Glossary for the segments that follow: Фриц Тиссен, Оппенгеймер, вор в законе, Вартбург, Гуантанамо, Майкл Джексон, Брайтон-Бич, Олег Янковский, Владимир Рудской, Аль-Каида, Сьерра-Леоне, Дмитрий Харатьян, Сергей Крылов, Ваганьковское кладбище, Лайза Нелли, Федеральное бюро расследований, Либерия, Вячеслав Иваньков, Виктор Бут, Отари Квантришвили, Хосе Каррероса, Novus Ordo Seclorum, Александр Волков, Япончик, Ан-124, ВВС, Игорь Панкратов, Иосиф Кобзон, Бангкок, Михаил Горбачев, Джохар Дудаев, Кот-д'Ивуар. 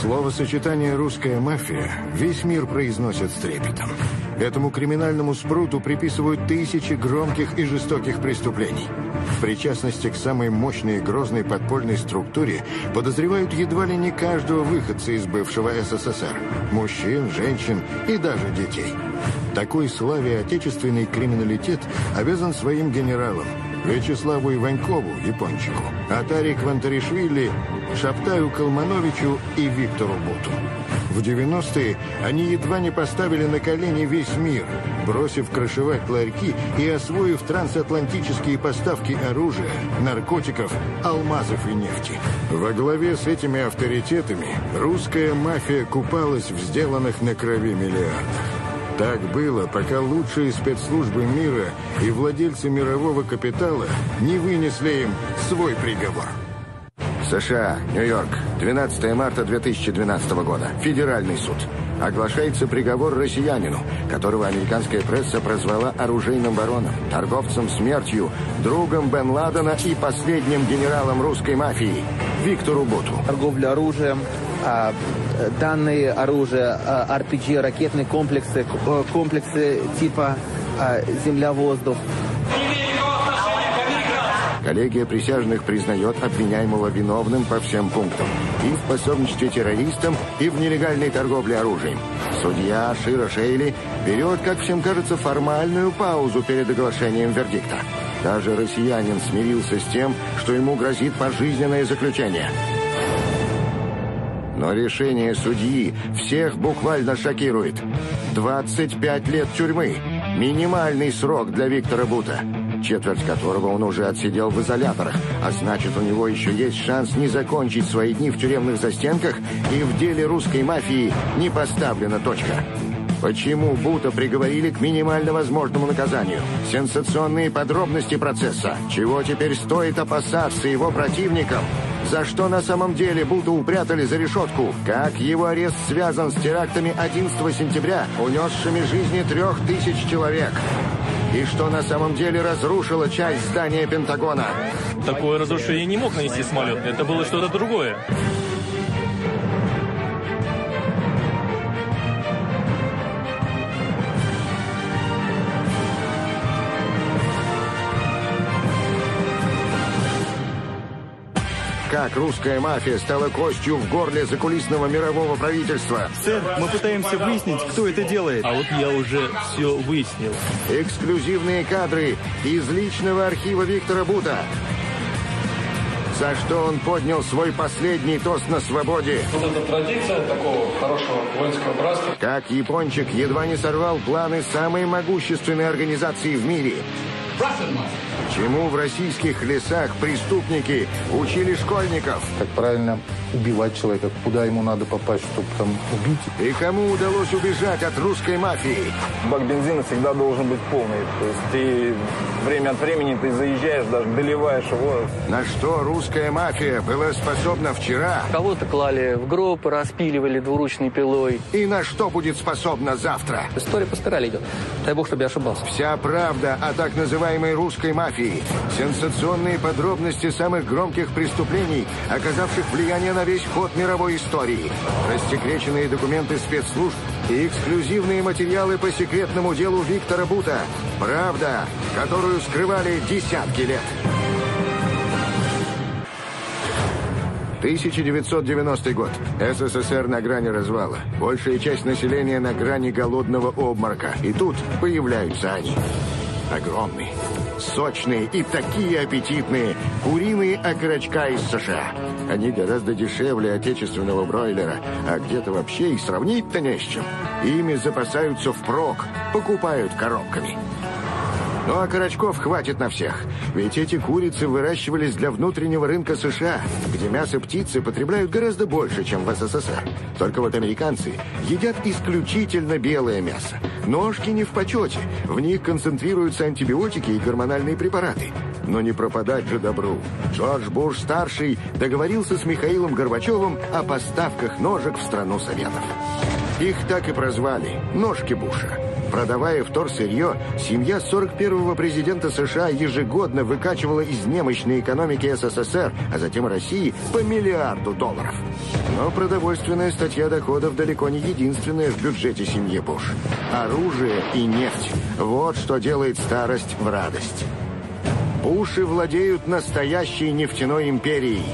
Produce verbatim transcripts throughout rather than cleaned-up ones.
Словосочетание «русская мафия» весь мир произносит с трепетом. Этому криминальному спруту приписывают тысячи громких и жестоких преступлений. В причастности к самой мощной и грозной подпольной структуре подозревают едва ли не каждого выходца из бывшего СССР. Мужчин, женщин и даже детей. Такой славе отечественный криминалитет обязан своим генералам. Вячеславу Иванькову, Япончику, Отари Квантришвили, Шабтаю Калмановичу и Виктору Буту. В девяностые они едва не поставили на колени весь мир, бросив крышевать ларьки и освоив трансатлантические поставки оружия, наркотиков, алмазов и нефти. Во главе с этими авторитетами русская мафия купалась в сделанных на крови миллиардах. Так было, пока лучшие спецслужбы мира и владельцы мирового капитала не вынесли им свой приговор. США, Нью-Йорк, двенадцатое марта две тысячи двенадцатого года. Федеральный суд. Оглашается приговор россиянину, которого американская пресса прозвала оружейным бароном, торговцем смертью, другом Бен Ладена и последним генералом русской мафии Виктору Буту. Торговля оружием, данные оружия, эр пи джи, ракетные комплексы, комплексы типа земля-воздух. Коллегия присяжных признает обвиняемого виновным по всем пунктам. И в пособничестве террористам, и в нелегальной торговле оружием. Судья Шира Шейли берет, как всем кажется, формальную паузу перед оглашением вердикта. Даже россиянин смирился с тем, что ему грозит пожизненное заключение. Но решение судьи всех буквально шокирует. двадцать пять лет тюрьмы. Минимальный срок для Виктора Бута. Четверть которого он уже отсидел в изоляторах, а значит, у него еще есть шанс не закончить свои дни в тюремных застенках, и в деле русской мафии не поставлена точка. Почему Бута приговорили к минимально возможному наказанию? Сенсационные подробности процесса. Чего теперь стоит опасаться его противникам? За что на самом деле Буту упрятали за решетку? Как его арест связан с терактами одиннадцатого сентября, унесшими жизни трех тысяч человек? И что на самом деле разрушило часть здания Пентагона? Такое разрушение не мог нанести самолет. Это было что-то другое. Как русская мафия стала костью в горле закулисного мирового правительства? Сэр, мы пытаемся выяснить, кто это делает. А вот я уже все выяснил. Эксклюзивные кадры из личного архива Виктора Бута. За что он поднял свой последний тост на свободе. Вот эта традиция такого хорошего воинского братства. Как Япончик едва не сорвал планы самой могущественной организации в мире. Чему в российских лесах преступники учили школьников? Как правильно убивать человека, куда ему надо попасть, чтобы там убить. И кому удалось убежать от русской мафии? Бак бензина всегда должен быть полный. То есть ты время от времени ты заезжаешь, даже доливаешь его. На что русская мафия была способна вчера? Кого-то клали в гроб, распиливали двуручной пилой. И на что будет способна завтра? История по спирали идет. Дай бог, чтобы я ошибался. Вся правда о так называемой русской мафии. Сенсационные подробности самых громких преступлений, оказавших влияние на на весь ход мировой истории. Рассекреченные документы спецслужб и эксклюзивные материалы по секретному делу Виктора Бута. Правда, которую скрывали десятки лет. тысяча девятьсот девяностый год. СССР на грани развала. Большая часть населения на грани голодного обморока. И тут появляются они. Огромные, сочные и такие аппетитные куриные окорочка из США. Они гораздо дешевле отечественного бройлера, а где-то вообще и сравнить-то не с чем. Ими запасаются впрок, покупают коробками. Ну а окорочков хватит на всех, ведь эти курицы выращивались для внутреннего рынка США, где мясо птицы потребляют гораздо больше, чем в СССР. Только вот американцы едят исключительно белое мясо. Ножки не в почете, в них концентрируются антибиотики и гормональные препараты. Но не пропадать же добру. Джордж Буш-старший договорился с Михаилом Горбачевым о поставках ножек в страну Советов. Их так и прозвали «Ножки Буша». Продавая вторсырье, семья сорок первого президента США ежегодно выкачивала из немощной экономики СССР, а затем России, по миллиарду долларов. Но продовольственная статья доходов далеко не единственная в бюджете семьи Буш. Оружие и нефть – вот что делает старость в радость. Буши владеют настоящей нефтяной империей.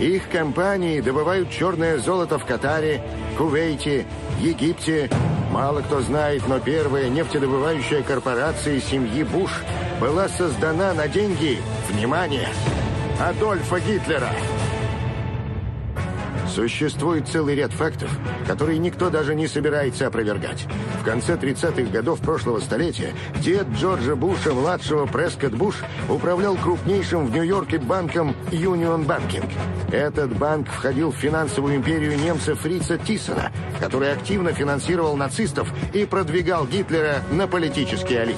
Их компании добывают черное золото в Катаре, Кувейте, Египте. Мало кто знает, но первая нефтедобывающая корпорация семьи Буш была создана на деньги, внимание, Адольфа Гитлера. Существует целый ряд фактов, которые никто даже не собирается опровергать. В конце тридцатых годов прошлого столетия дед Джорджа Буша-младшего Прескотт Буш управлял крупнейшим в Нью-Йорке банком Union Banking. Этот банк входил в финансовую империю немца Фрица Тиссена, который активно финансировал нацистов и продвигал Гитлера на политические аллеи.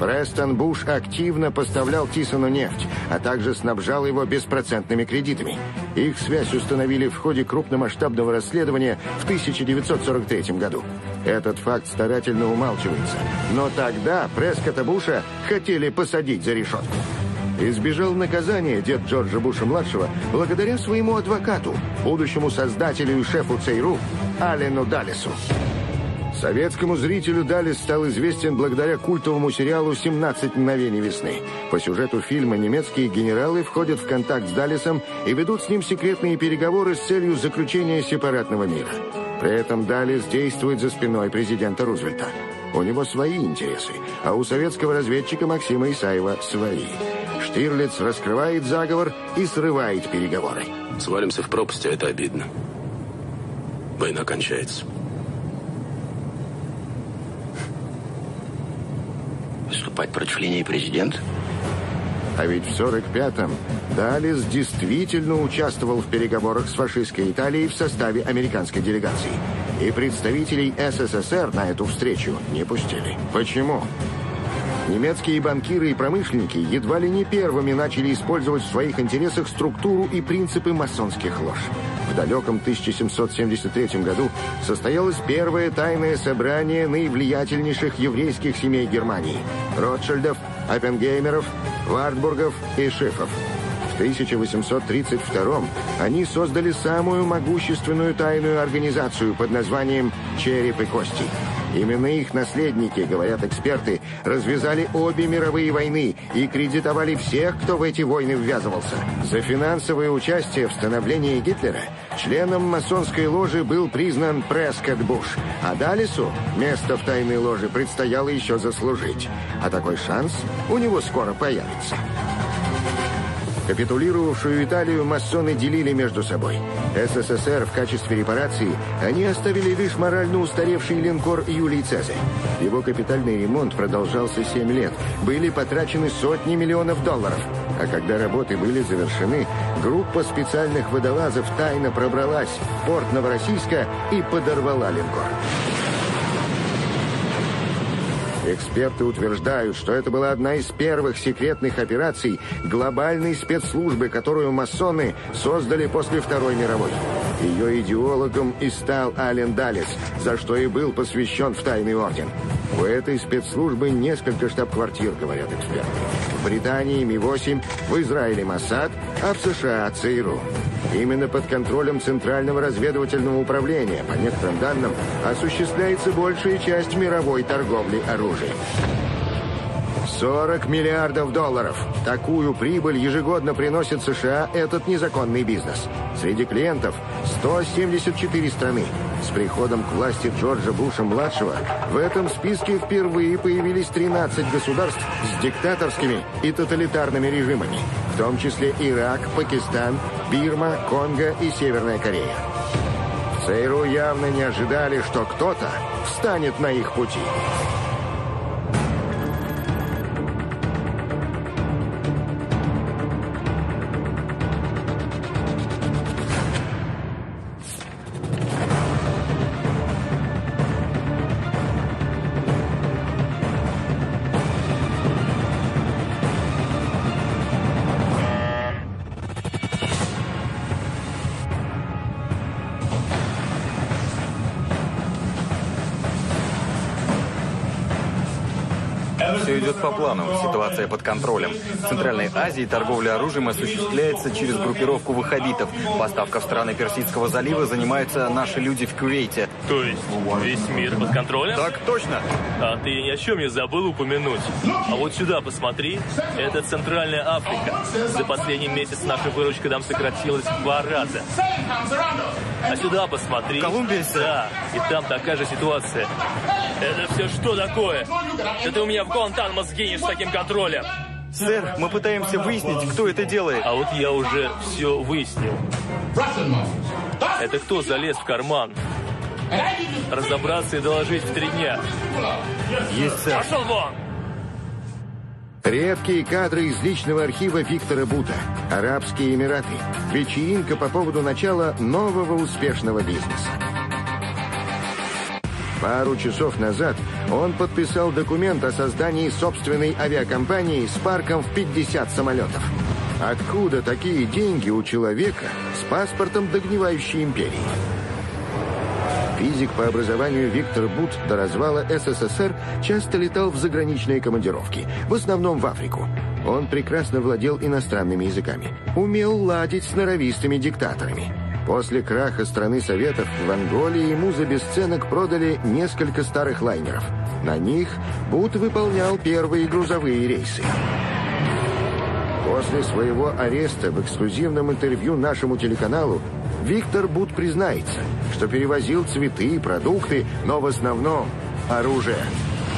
Престон Буш активно поставлял Тиссену нефть, а также снабжал его беспроцентными кредитами. Их связь установили в ходе крупномасштабного расследования в тысяча девятьсот сорок третьем году. Этот факт старательно умалчивается, но тогда Прескотта Буша хотели посадить за решетку. Избежал наказания дед Джорджа Буша-младшего благодаря своему адвокату, будущему создателю и шефу ЦРУ Аллену Даллесу. Советскому зрителю Даллес стал известен благодаря культовому сериалу «семнадцать мгновений весны». По сюжету фильма немецкие генералы входят в контакт с Даллесом и ведут с ним секретные переговоры с целью заключения сепаратного мира. При этом Даллес действует за спиной президента Рузвельта. У него свои интересы, а у советского разведчика Максима Исаева свои. Штирлиц раскрывает заговор и срывает переговоры. Свалимся в пропасть, а это обидно. Война кончается. Выступать против линии президента? А ведь в сорок пятом Даллес действительно участвовал в переговорах с фашистской Италией в составе американской делегации. И представителей СССР на эту встречу не пустили. Почему? Немецкие банкиры и промышленники едва ли не первыми начали использовать в своих интересах структуру и принципы масонских лож. В далеком тысяча семьсот семьдесят третьем году состоялось первое тайное собрание наивлиятельнейших еврейских семей Германии – Ротшильдов, Оппенгеймеров, Вартбургов и Шифов. В тысяча восемьсот тридцать втором они создали самую могущественную тайную организацию под названием «Череп и кости». Именно их наследники, говорят эксперты, развязали обе мировые войны и кредитовали всех, кто в эти войны ввязывался. За финансовое участие в становлении Гитлера членом масонской ложи был признан Прескотт Буш, а Даллесу место в тайной ложе предстояло еще заслужить. А такой шанс у него скоро появится. Капитулировавшую Италию масоны делили между собой. СССР в качестве репарации они оставили лишь морально устаревший линкор Юлий Цезарь. Его капитальный ремонт продолжался семь лет. Были потрачены сотни миллионов долларов. А когда работы были завершены, группа специальных водолазов тайно пробралась в порт Новороссийска и подорвала линкор. Эксперты утверждают, что это была одна из первых секретных операций глобальной спецслужбы, которую масоны создали после Второй мировой. Ее идеологом и стал Аллен Даллес, за что и был посвящен в тайный орден. У этой спецслужбы несколько штаб-квартир, говорят эксперты. В Британии эм и восемь, в Израиле Моссад, а в США ЦРУ. Именно под контролем Центрального разведывательного управления, по некоторым данным, осуществляется большая часть мировой торговли оружием. сорок миллиардов долларов. Такую прибыль ежегодно приносит США этот незаконный бизнес. Среди клиентов сто семьдесят четыре страны. С приходом к власти Джорджа Буша-младшего в этом списке впервые появились тринадцать государств с диктаторскими и тоталитарными режимами, в том числе Ирак, Пакистан, Бирма, Конго и Северная Корея. В ЦРУ явно не ожидали, что кто-то встанет на их пути. Все идет по плану. Ситуация под контролем. В Центральной Азии торговля оружием осуществляется через группировку ваххабитов. Поставка в страны Персидского залива занимаются наши люди в Кувейте. То есть весь мир под контролем? Так точно. А ты ни о чем не забыл упомянуть. А вот сюда посмотри. Это Центральная Африка. За последний месяц наша выручка там сократилась в два раза. А сюда посмотри. Колумбия? Да. И там такая же ситуация. Это все что такое? Да ты у меня в Гуантанамо сгинешь с таким контролем. Сэр, мы пытаемся выяснить, кто это делает. А вот я уже все выяснил. Это кто залез в карман? Разобраться и доложить в три дня. Есть, сэр. Пошел вон! Редкие кадры из личного архива Виктора Бута. Арабские Эмираты. Вечеринка по поводу начала нового успешного бизнеса. Пару часов назад он подписал документ о создании собственной авиакомпании с парком в пятьдесят самолетов. Откуда такие деньги у человека с паспортом догнивающей империи? Физик по образованию Виктор Бут до развала СССР часто летал в заграничные командировки, в основном в Африку. Он прекрасно владел иностранными языками, умел ладить с норовистыми диктаторами. После краха страны Советов в Анголе ему за бесценок продали несколько старых лайнеров. На них Бут выполнял первые грузовые рейсы. После своего ареста в эксклюзивном интервью нашему телеканалу Виктор Бут признается, что перевозил цветы, продукты, но в основном оружие.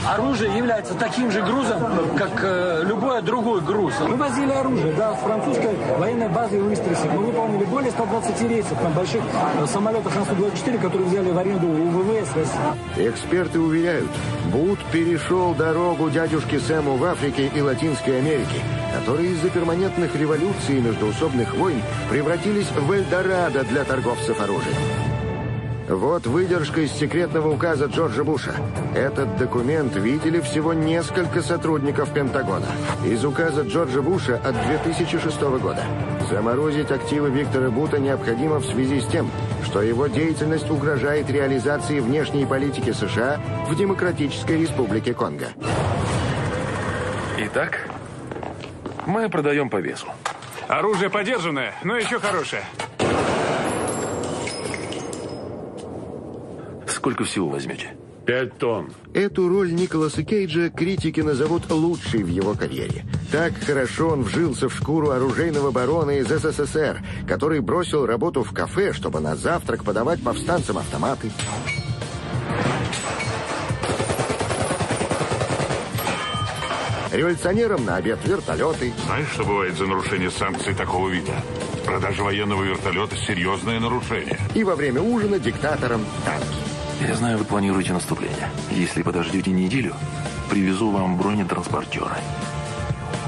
Оружие является таким же грузом, как э, любой другой груз. Мы возили оружие, да, с французской военной базы в Истрисе. Мы выполнили более ста двадцати рейсов на больших э, самолетах Ан сто двадцать четыре, которые взяли в аренду у ВВС России. Эксперты уверяют, Бут перешел дорогу дядюшке Сэму в Африке и Латинской Америке, которые из-за перманентных революций и междоусобных войн превратились в Эльдорадо для торговцев оружием. Вот выдержка из секретного указа Джорджа Буша. Этот документ видели всего несколько сотрудников Пентагона. Из указа Джорджа Буша от две тысячи шестого года. Заморозить активы Виктора Бута необходимо в связи с тем, что его деятельность угрожает реализации внешней политики США в Демократической Республике Конго. Итак, мы продаем по весу. Оружие подержанное, но еще хорошее. Сколько всего возьмете? Пять тонн. Эту роль Николаса Кейджа критики назовут лучшей в его карьере. Так хорошо он вжился в шкуру оружейного барона из СССР, который бросил работу в кафе, чтобы на завтрак подавать повстанцам автоматы. Революционерам на обед вертолеты. Знаешь, что бывает за нарушение санкций такого вида? Продажа военного вертолета – серьезное нарушение. И во время ужина диктаторам танки. Я знаю, вы планируете наступление. Если подождете неделю, привезу вам бронетранспортеры.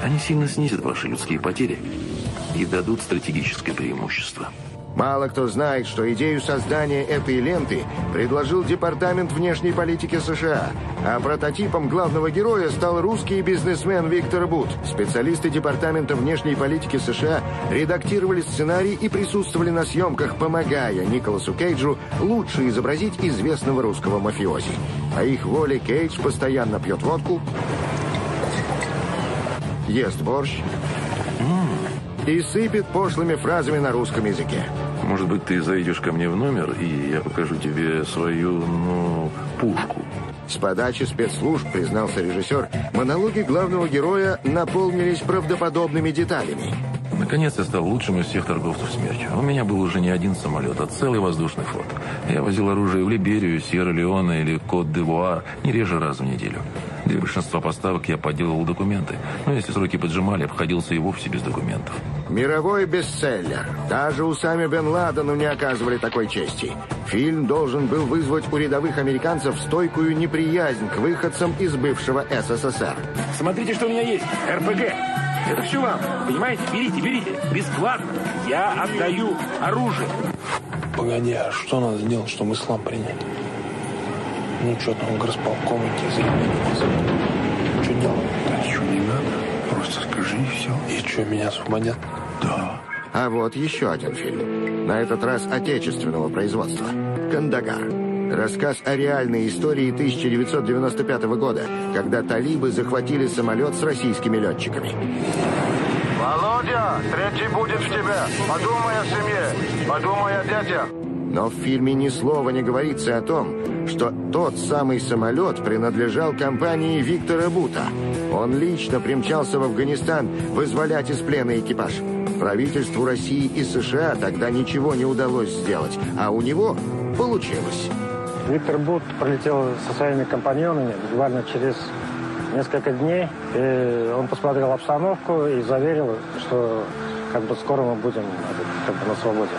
Они сильно снизят ваши людские потери и дадут стратегическое преимущество. Мало кто знает, что идею создания этой ленты предложил Департамент внешней политики США, а прототипом главного героя стал русский бизнесмен Виктор Бут. Специалисты Департамента внешней политики США редактировали сценарий и присутствовали на съемках, помогая Николасу Кейджу лучше изобразить известного русского мафиози. По их воле Кейдж постоянно пьет водку, ест борщ и сыпет пошлыми фразами на русском языке. Может быть, ты зайдешь ко мне в номер, и я покажу тебе свою, ну, пушку. С подачи спецслужб, признался режиссер, монологи главного героя наполнились правдоподобными деталями. Наконец я стал лучшим из всех торговцев смертью. У меня был уже не один самолет, а целый воздушный флот. Я возил оружие в Либерию, Сьерра-Леоне или Кот-д'Ивуар не реже раз в неделю. Для большинства поставок я подделывал документы. Но если сроки поджимали, обходился и вовсе без документов. Мировой бестселлер. Даже Усаме Бен Ладену не оказывали такой чести. Фильм должен был вызвать у рядовых американцев стойкую неприязнь к выходцам из бывшего СССР. Смотрите, что у меня есть. РПГ. Это все вам. Понимаете? Берите, берите. Бесплатно. Я отдаю оружие. Погоди, а что надо сделать, чтобы ислам принять? Ну что там, горосполком идти, заявление. Что делать? Да ничего не надо. Просто скажи и все. И что, меня освободят? Да. А вот еще один фильм. На этот раз отечественного производства. «Кандагар». Рассказ о реальной истории тысяча девятьсот девяносто пятого года, когда талибы захватили самолет с российскими летчиками. «Володя, третий будет в тебя. Подумай о семье, подумай о детях». Но в фильме ни слова не говорится о том, что тот самый самолет принадлежал компании Виктора Бута. Он лично примчался в Афганистан вызволять из плена экипаж. Правительству России и США тогда ничего не удалось сделать, а у него получилось. Виктор Бут прилетел со своими компаньонами буквально через несколько дней. И он посмотрел обстановку и заверил, что как бы скоро мы будем как бы, на свободе.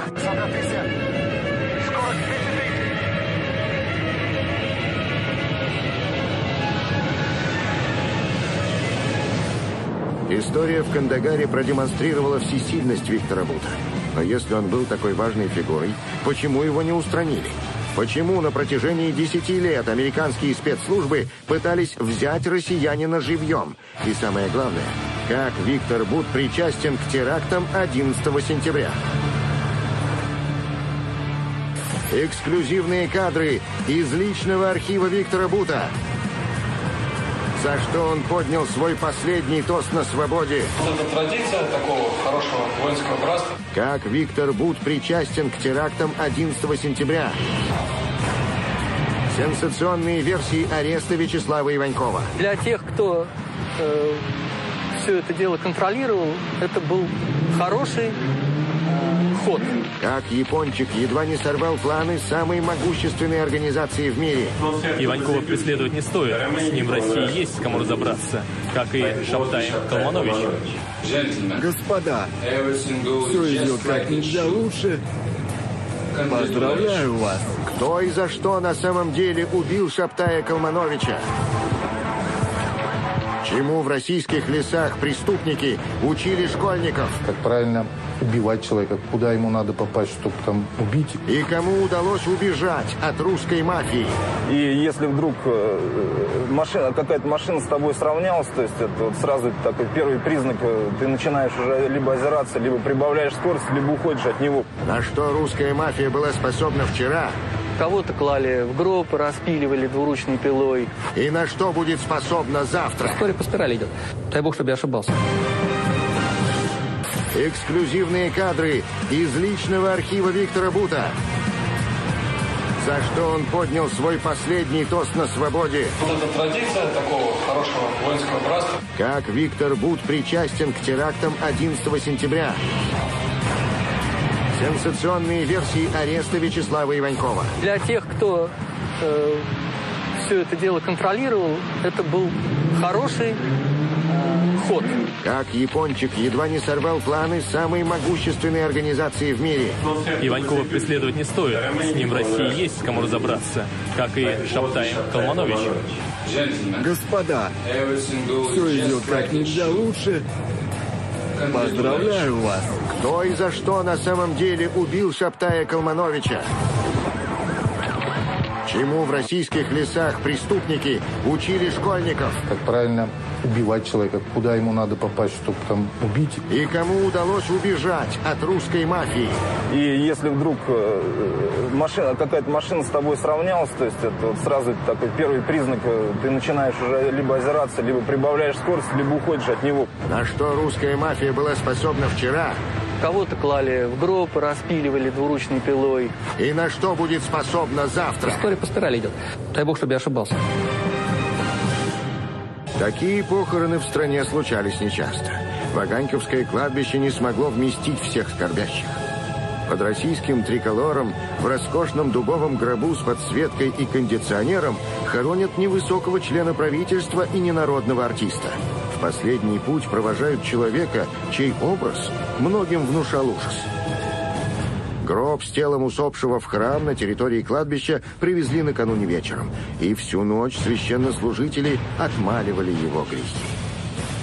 История в Кандагаре продемонстрировала всесильность Виктора Бута. Но если он был такой важной фигурой, почему его не устранили? Почему на протяжении десяти лет американские спецслужбы пытались взять россиянина живьем? И самое главное, как Виктор Бут причастен к терактам одиннадцатого сентября? Эксклюзивные кадры из личного архива Виктора Бута. За что он поднял свой последний тост на свободе. Вот эта традиция такого хорошего воинского братства. Как Виктор Бут причастен к терактам одиннадцатого сентября. Сенсационные версии ареста Вячеслава Иванькова. Для тех, кто э, все это дело контролировал, это был хороший э, ход. Как Япончик едва не сорвал планы самой могущественной организации в мире. Иванькова преследовать не стоит. С ним в России есть кому разобраться. Как и Шабтай Калманович. Господа, все идет как нельзя лучше. Поздравляю вас. Кто и за что на самом деле убил Шабтая Калмановича? Чему в российских лесах преступники учили школьников? Как правильно убивать человека, куда ему надо попасть, чтобы там убить. И кому удалось убежать от русской мафии? И если вдруг машина, какая-то машина с тобой сравнялась, то есть это вот сразу такой первый признак, ты начинаешь уже либо озираться, либо прибавляешь скорость, либо уходишь от него. На что русская мафия была способна вчера? Кого-то клали в гроб, распиливали двуручной пилой. И на что будет способна завтра? История по спирали идет. Дай бог, чтобы я ошибался. Эксклюзивные кадры из личного архива Виктора Бута. За что он поднял свой последний тост на свободе. Вот эта традиция такого хорошего воинского братства. Как Виктор Бут причастен к терактам одиннадцатого сентября. Сенсационные версии ареста Вячеслава Иванькова. Для тех, кто э, все это дело контролировал, это был хороший э, ход. Как Япончик едва не сорвал планы самой могущественной организации в мире. Иванькова преследовать не стоит. С ним в России есть кому разобраться. Как и Шабтай Калманович. Господа, все идет как нельзя лучше. Поздравляю вас. Кто и за что на самом деле убил Шабтая Калмановича? Чему в российских лесах преступники учили школьников? Как правильно убивать человека, куда ему надо попасть, чтобы там убить. И кому удалось убежать от русской мафии? И если вдруг машина, какая-то машина с тобой сравнялась, то есть это вот сразу такой первый признак, ты начинаешь уже либо озираться, либо прибавляешь скорость, либо уходишь от него. На что русская мафия была способна вчера? Кого-то клали в гроб, распиливали двуручной пилой. И на что будет способна завтра? История по спирали идет. Дай бог, чтобы я ошибался. Такие похороны в стране случались нечасто. Ваганьковское кладбище не смогло вместить всех скорбящих. Под российским триколором в роскошном дубовом гробу с подсветкой и кондиционером хоронят невысокого члена правительства и ненародного артиста. В последний путь провожают человека, чей образ многим внушал ужас. Гроб с телом усопшего в храм на территории кладбища привезли накануне вечером. И всю ночь священнослужители отмаливали его грехи.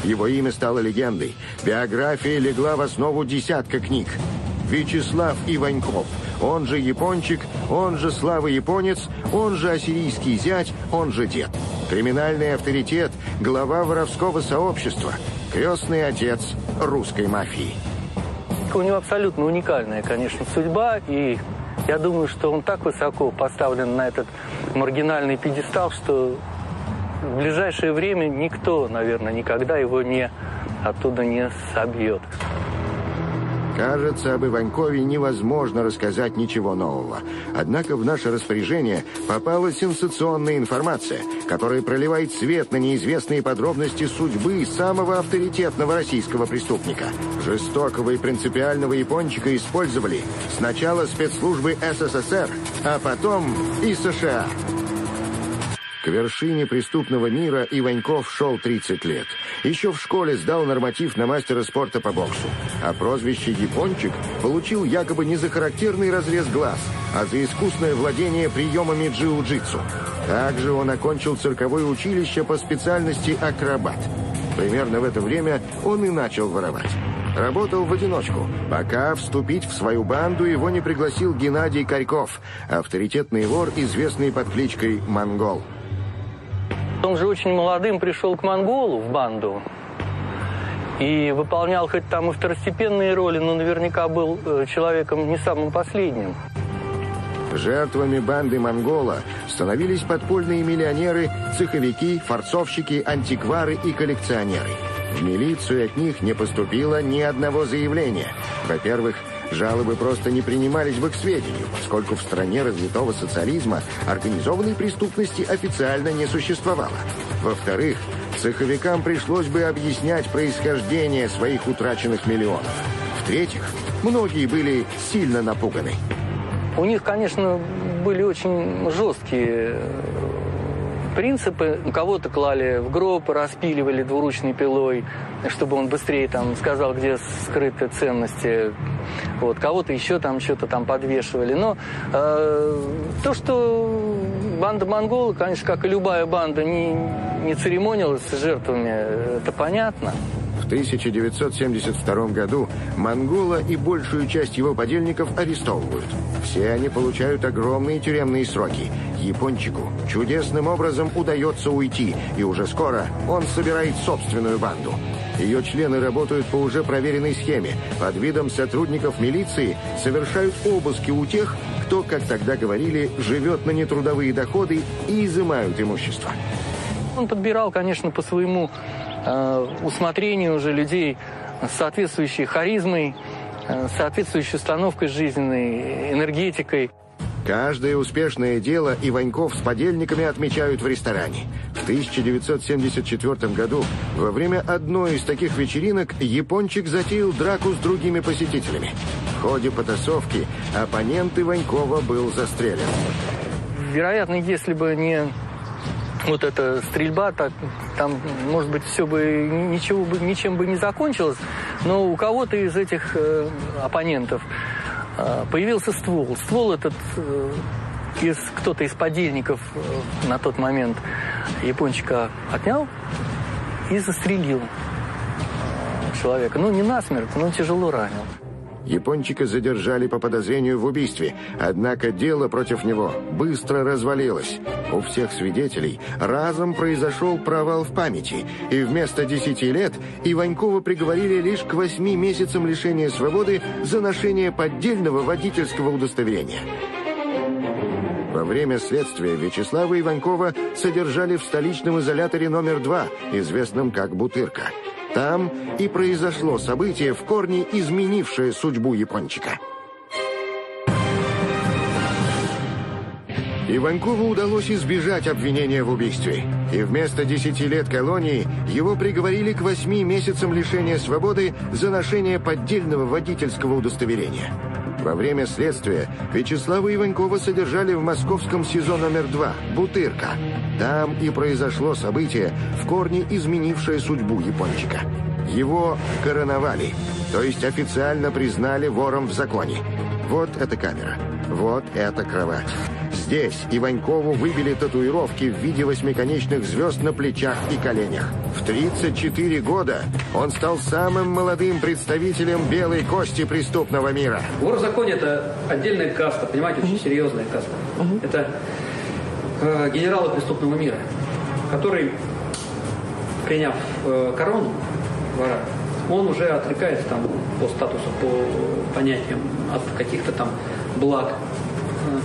Его имя стало легендой. Биография легла в основу десятка книг. Вячеслав Иваньков, он же Япончик, он же Слава Японец, он же Ассирийский зять, он же дед. Криминальный авторитет, глава воровского сообщества, крестный отец русской мафии. Франко, у него абсолютно уникальная, конечно, судьба, и я думаю, что он так высоко поставлен на этот маргинальный пьедестал, что в ближайшее время никто, наверное, никогда его не оттуда не собьет. Кажется, об Иванькове невозможно рассказать ничего нового. Однако в наше распоряжение попала сенсационная информация, которая проливает свет на неизвестные подробности судьбы самого авторитетного российского преступника. Жестокого и принципиального япончика использовали сначала спецслужбы СССР, а потом и США. К вершине преступного мира Иваньков шел тридцать лет. Еще в школе сдал норматив на мастера спорта по боксу. А прозвище «Япончик» получил якобы не за характерный разрез глаз, а за искусное владение приемами джиу-джитсу. Также он окончил цирковое училище по специальности акробат. Примерно в это время он и начал воровать. Работал в одиночку, пока вступить в свою банду его не пригласил Геннадий Корьков, авторитетный вор, известный под кличкой «Монгол». Он же очень молодым пришел к Монголу в банду и выполнял хоть там и второстепенные роли, но наверняка был человеком не самым последним. Жертвами банды Монгола становились подпольные миллионеры, цеховики, форцовщики, антиквары и коллекционеры. В милицию от них не поступило ни одного заявления. Во-первых, жалобы просто не принимались бы к сведению, поскольку в стране развитого социализма организованной преступности официально не существовало. Во-вторых, цеховикам пришлось бы объяснять происхождение своих утраченных миллионов. В-третьих, многие были сильно напуганы. У них, конечно, были очень жесткие принципы. Кого-то клали в гроб, распиливали двуручной пилой, чтобы он быстрее там сказал, где скрыты ценности. Вот, кого-то еще там что-то там подвешивали. Но э, то, что банда Монгола, конечно, как и любая банда, не, не церемонилась с жертвами, это понятно. В тысяча девятьсот семьдесят втором году Монгола и большую часть его подельников арестовывают. Все они получают огромные тюремные сроки. Япончику чудесным образом удается уйти, и уже скоро он собирает собственную банду. Ее члены работают по уже проверенной схеме. Под видом сотрудников милиции совершают обыски у тех, кто, как тогда говорили, живет на нетрудовые доходы, и изымают имущество. Он подбирал, конечно, по своему э, усмотрению уже людей с соответствующей харизмой, э, соответствующей установкой жизненной, энергетикой. Каждое успешное дело Иваньков с подельниками отмечают в ресторане. В тысяча девятьсот семьдесят четвёртом году во время одной из таких вечеринок Япончик затеял драку с другими посетителями. В ходе потасовки оппонент Иванькова был застрелен. Вероятно, если бы не вот эта стрельба, так, там, может быть, все бы ничего бы, ничем бы не закончилось, но у кого-то из этих э, оппонентов э, появился ствол. Ствол этот э, из кто-то из подельников э, на тот момент Япончика отнял и застрелил человека. Ну, не насмерть, но тяжело ранил. Япончика задержали по подозрению в убийстве, однако дело против него быстро развалилось. У всех свидетелей разом произошел провал в памяти, и вместо десяти лет Иванькова приговорили лишь к восьми месяцам лишения свободы за ношение поддельного водительского удостоверения. Во время следствия Вячеслава Иванькова содержали в столичном изоляторе номер два, известном как «Бутырка». Там и произошло событие, в корне изменившее судьбу Япончика. Иванькову удалось избежать обвинения в убийстве. И вместо десяти лет колонии его приговорили к восьми месяцам лишения свободы за ношение поддельного водительского удостоверения. Во время следствия Вячеслава Иванькова содержали в московском СИЗО номер два, «Бутырка». Там и произошло событие, в корне изменившее судьбу Япончика. Его короновали, то есть официально признали вором в законе. Вот эта камера, вот эта кровать. Здесь Иванькову выбили татуировки в виде восьмиконечных звезд на плечах и коленях. В тридцать четыре года он стал самым молодым представителем белой кости преступного мира. Вор в законе – это отдельная каста, понимаете, очень серьезная каста. Это э, генералы преступного мира, которые, приняв э, корону вора, он уже отрекается там, по статусу, по понятиям от каких-то там благ,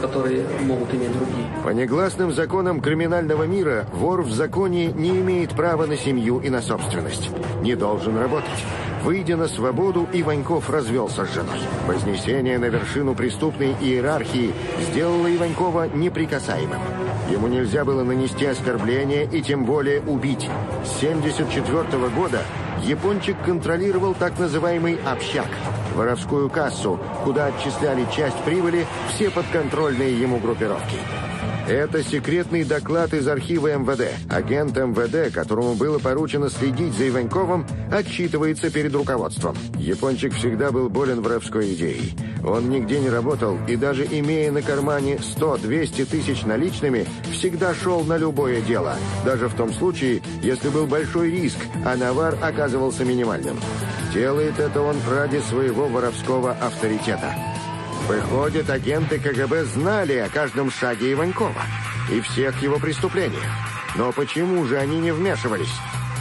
которые могут иметь другие. По негласным законам криминального мира вор в законе не имеет права на семью и на собственность. Не должен работать. Выйдя на свободу, Иваньков развелся с женой. Вознесение на вершину преступной иерархии сделало Иванькова неприкасаемым. Ему нельзя было нанести оскорбление и тем более убить. С тысяча девятьсот семьдесят четвёртого года Япончик контролировал так называемый «общак», воровскую кассу, куда отчисляли часть прибыли все подконтрольные ему группировки. Это секретный доклад из архива МВД. Агент МВД, которому было поручено следить за Иваньковым, отчитывается перед руководством. Япончик всегда был болен воровской идеей. Он нигде не работал и даже имея на кармане сто-двести тысяч наличными, всегда шел на любое дело. Даже в том случае, если был большой риск, а навар оказывался минимальным. Делает это он ради своего воровского авторитета. Выходит, агенты КГБ знали о каждом шаге Иванькова и всех его преступлениях. Но почему же они не вмешивались?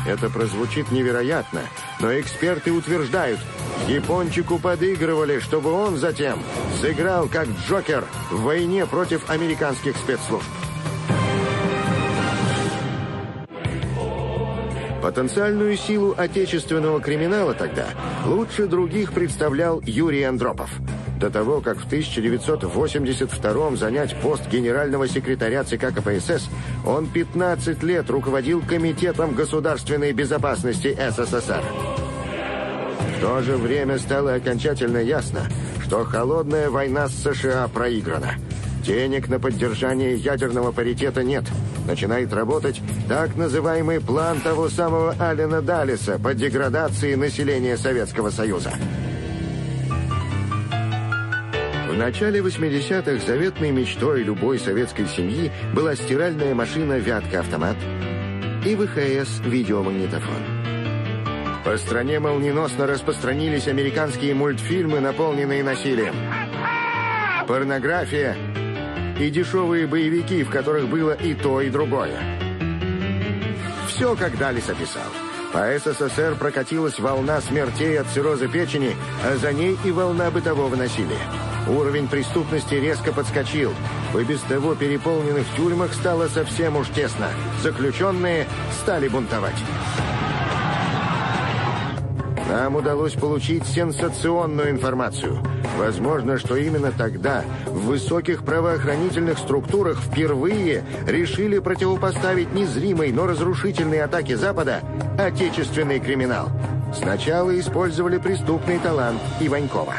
Это прозвучит невероятно, но эксперты утверждают, Япончику подыгрывали, чтобы он затем сыграл как Джокер в войне против американских спецслужб. Потенциальную силу отечественного криминала тогда лучше других представлял Юрий Андропов. До того, как в тысяча девятьсот восемьдесят втором занять пост генерального секретаря ЦК КПСС, он пятнадцать лет руководил Комитетом государственной безопасности СССР. В то же время стало окончательно ясно, что холодная война с США проиграна. Денег на поддержание ядерного паритета нет. Начинает работать так называемый план того самого Аллена Даллеса по деградации населения Советского Союза. В начале восьмидесятых заветной мечтой любой советской семьи была стиральная машина «Вятка-автомат» и ВХС-видеомагнитофон. По стране молниеносно распространились американские мультфильмы, наполненные насилием. Порнография и дешевые боевики, в которых было и то, и другое. Все, как Даллес описал. По СССР прокатилась волна смертей от цирроза печени, а за ней и волна бытового насилия. Уровень преступности резко подскочил. В и без того переполненных тюрьмах стало совсем уж тесно. Заключенные стали бунтовать. Нам удалось получить сенсационную информацию. Возможно, что именно тогда в высоких правоохранительных структурах впервые решили противопоставить незримой, но разрушительной атаке Запада отечественный криминал. Сначала использовали преступный талант Иванькова.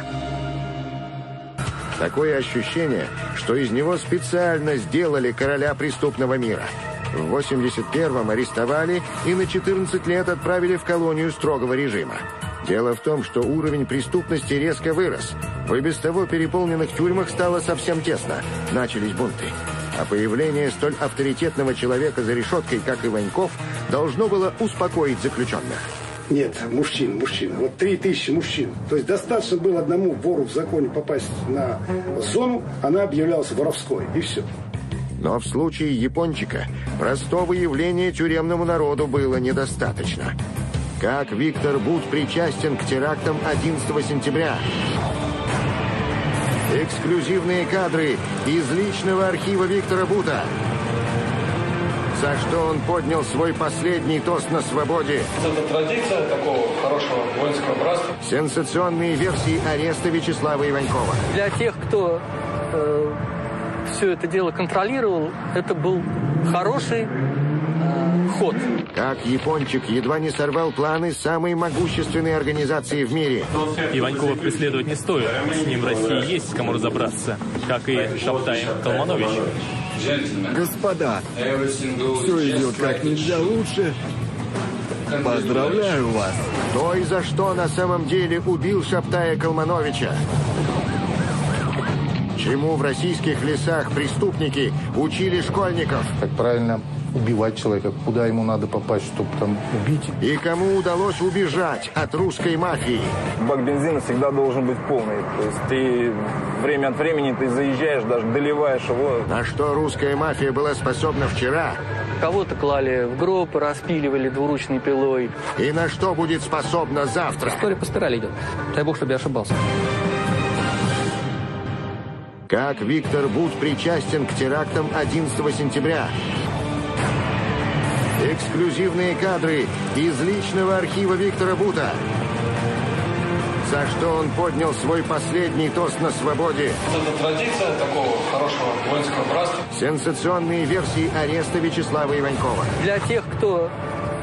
Такое ощущение, что из него специально сделали короля преступного мира. В восемьдесят первом арестовали и на четырнадцать лет отправили в колонию строгого режима. Дело в том, что уровень преступности резко вырос. В и без того переполненных тюрьмах стало совсем тесно. Начались бунты. А появление столь авторитетного человека за решеткой, как Иваньков, должно было успокоить заключенных. Нет, мужчин, мужчин. Вот три тысячи мужчин. То есть достаточно было одному вору в законе попасть на зону, она объявлялась воровской, и все. Но в случае Япончика простого явления тюремному народу было недостаточно. Как Виктор Бут причастен к терактам одиннадцатого сентября? Эксклюзивные кадры из личного архива Виктора Бута. За что он поднял свой последний тост на свободе. Это традиция такого хорошего воинского братства. Сенсационные версии ареста Вячеслава Иванькова. Для тех, кто э, все это дело контролировал, это был хороший э, ход. Как Япончик едва не сорвал планы самой могущественной организации в мире. Иванькова преследовать не стоит. С ним в России есть кому разобраться. Как и Шабтай Калманович. Господа, все идет как нельзя лучше. Поздравляю вас. Кто и за что на самом деле убил Шабтая Калмановича? Чему в российских лесах преступники учили школьников? Как правильно убивать человека, куда ему надо попасть, чтобы там убить. И кому удалось убежать от русской мафии? Бак бензина всегда должен быть полный. То есть ты время от времени ты заезжаешь, даже доливаешь его. На что русская мафия была способна вчера? Кого-то клали в гроб, распиливали двуручной пилой. И на что будет способна завтра? История по спирали идет. Дай бог, чтобы я ошибался. Как Виктор Бут причастен к терактам одиннадцатого сентября? Эксклюзивные кадры из личного архива Виктора Бута. За что он поднял свой последний тост на свободе. Это традиция такого хорошего воинского братства. Сенсационные версии ареста Вячеслава Иванькова. Для тех, кто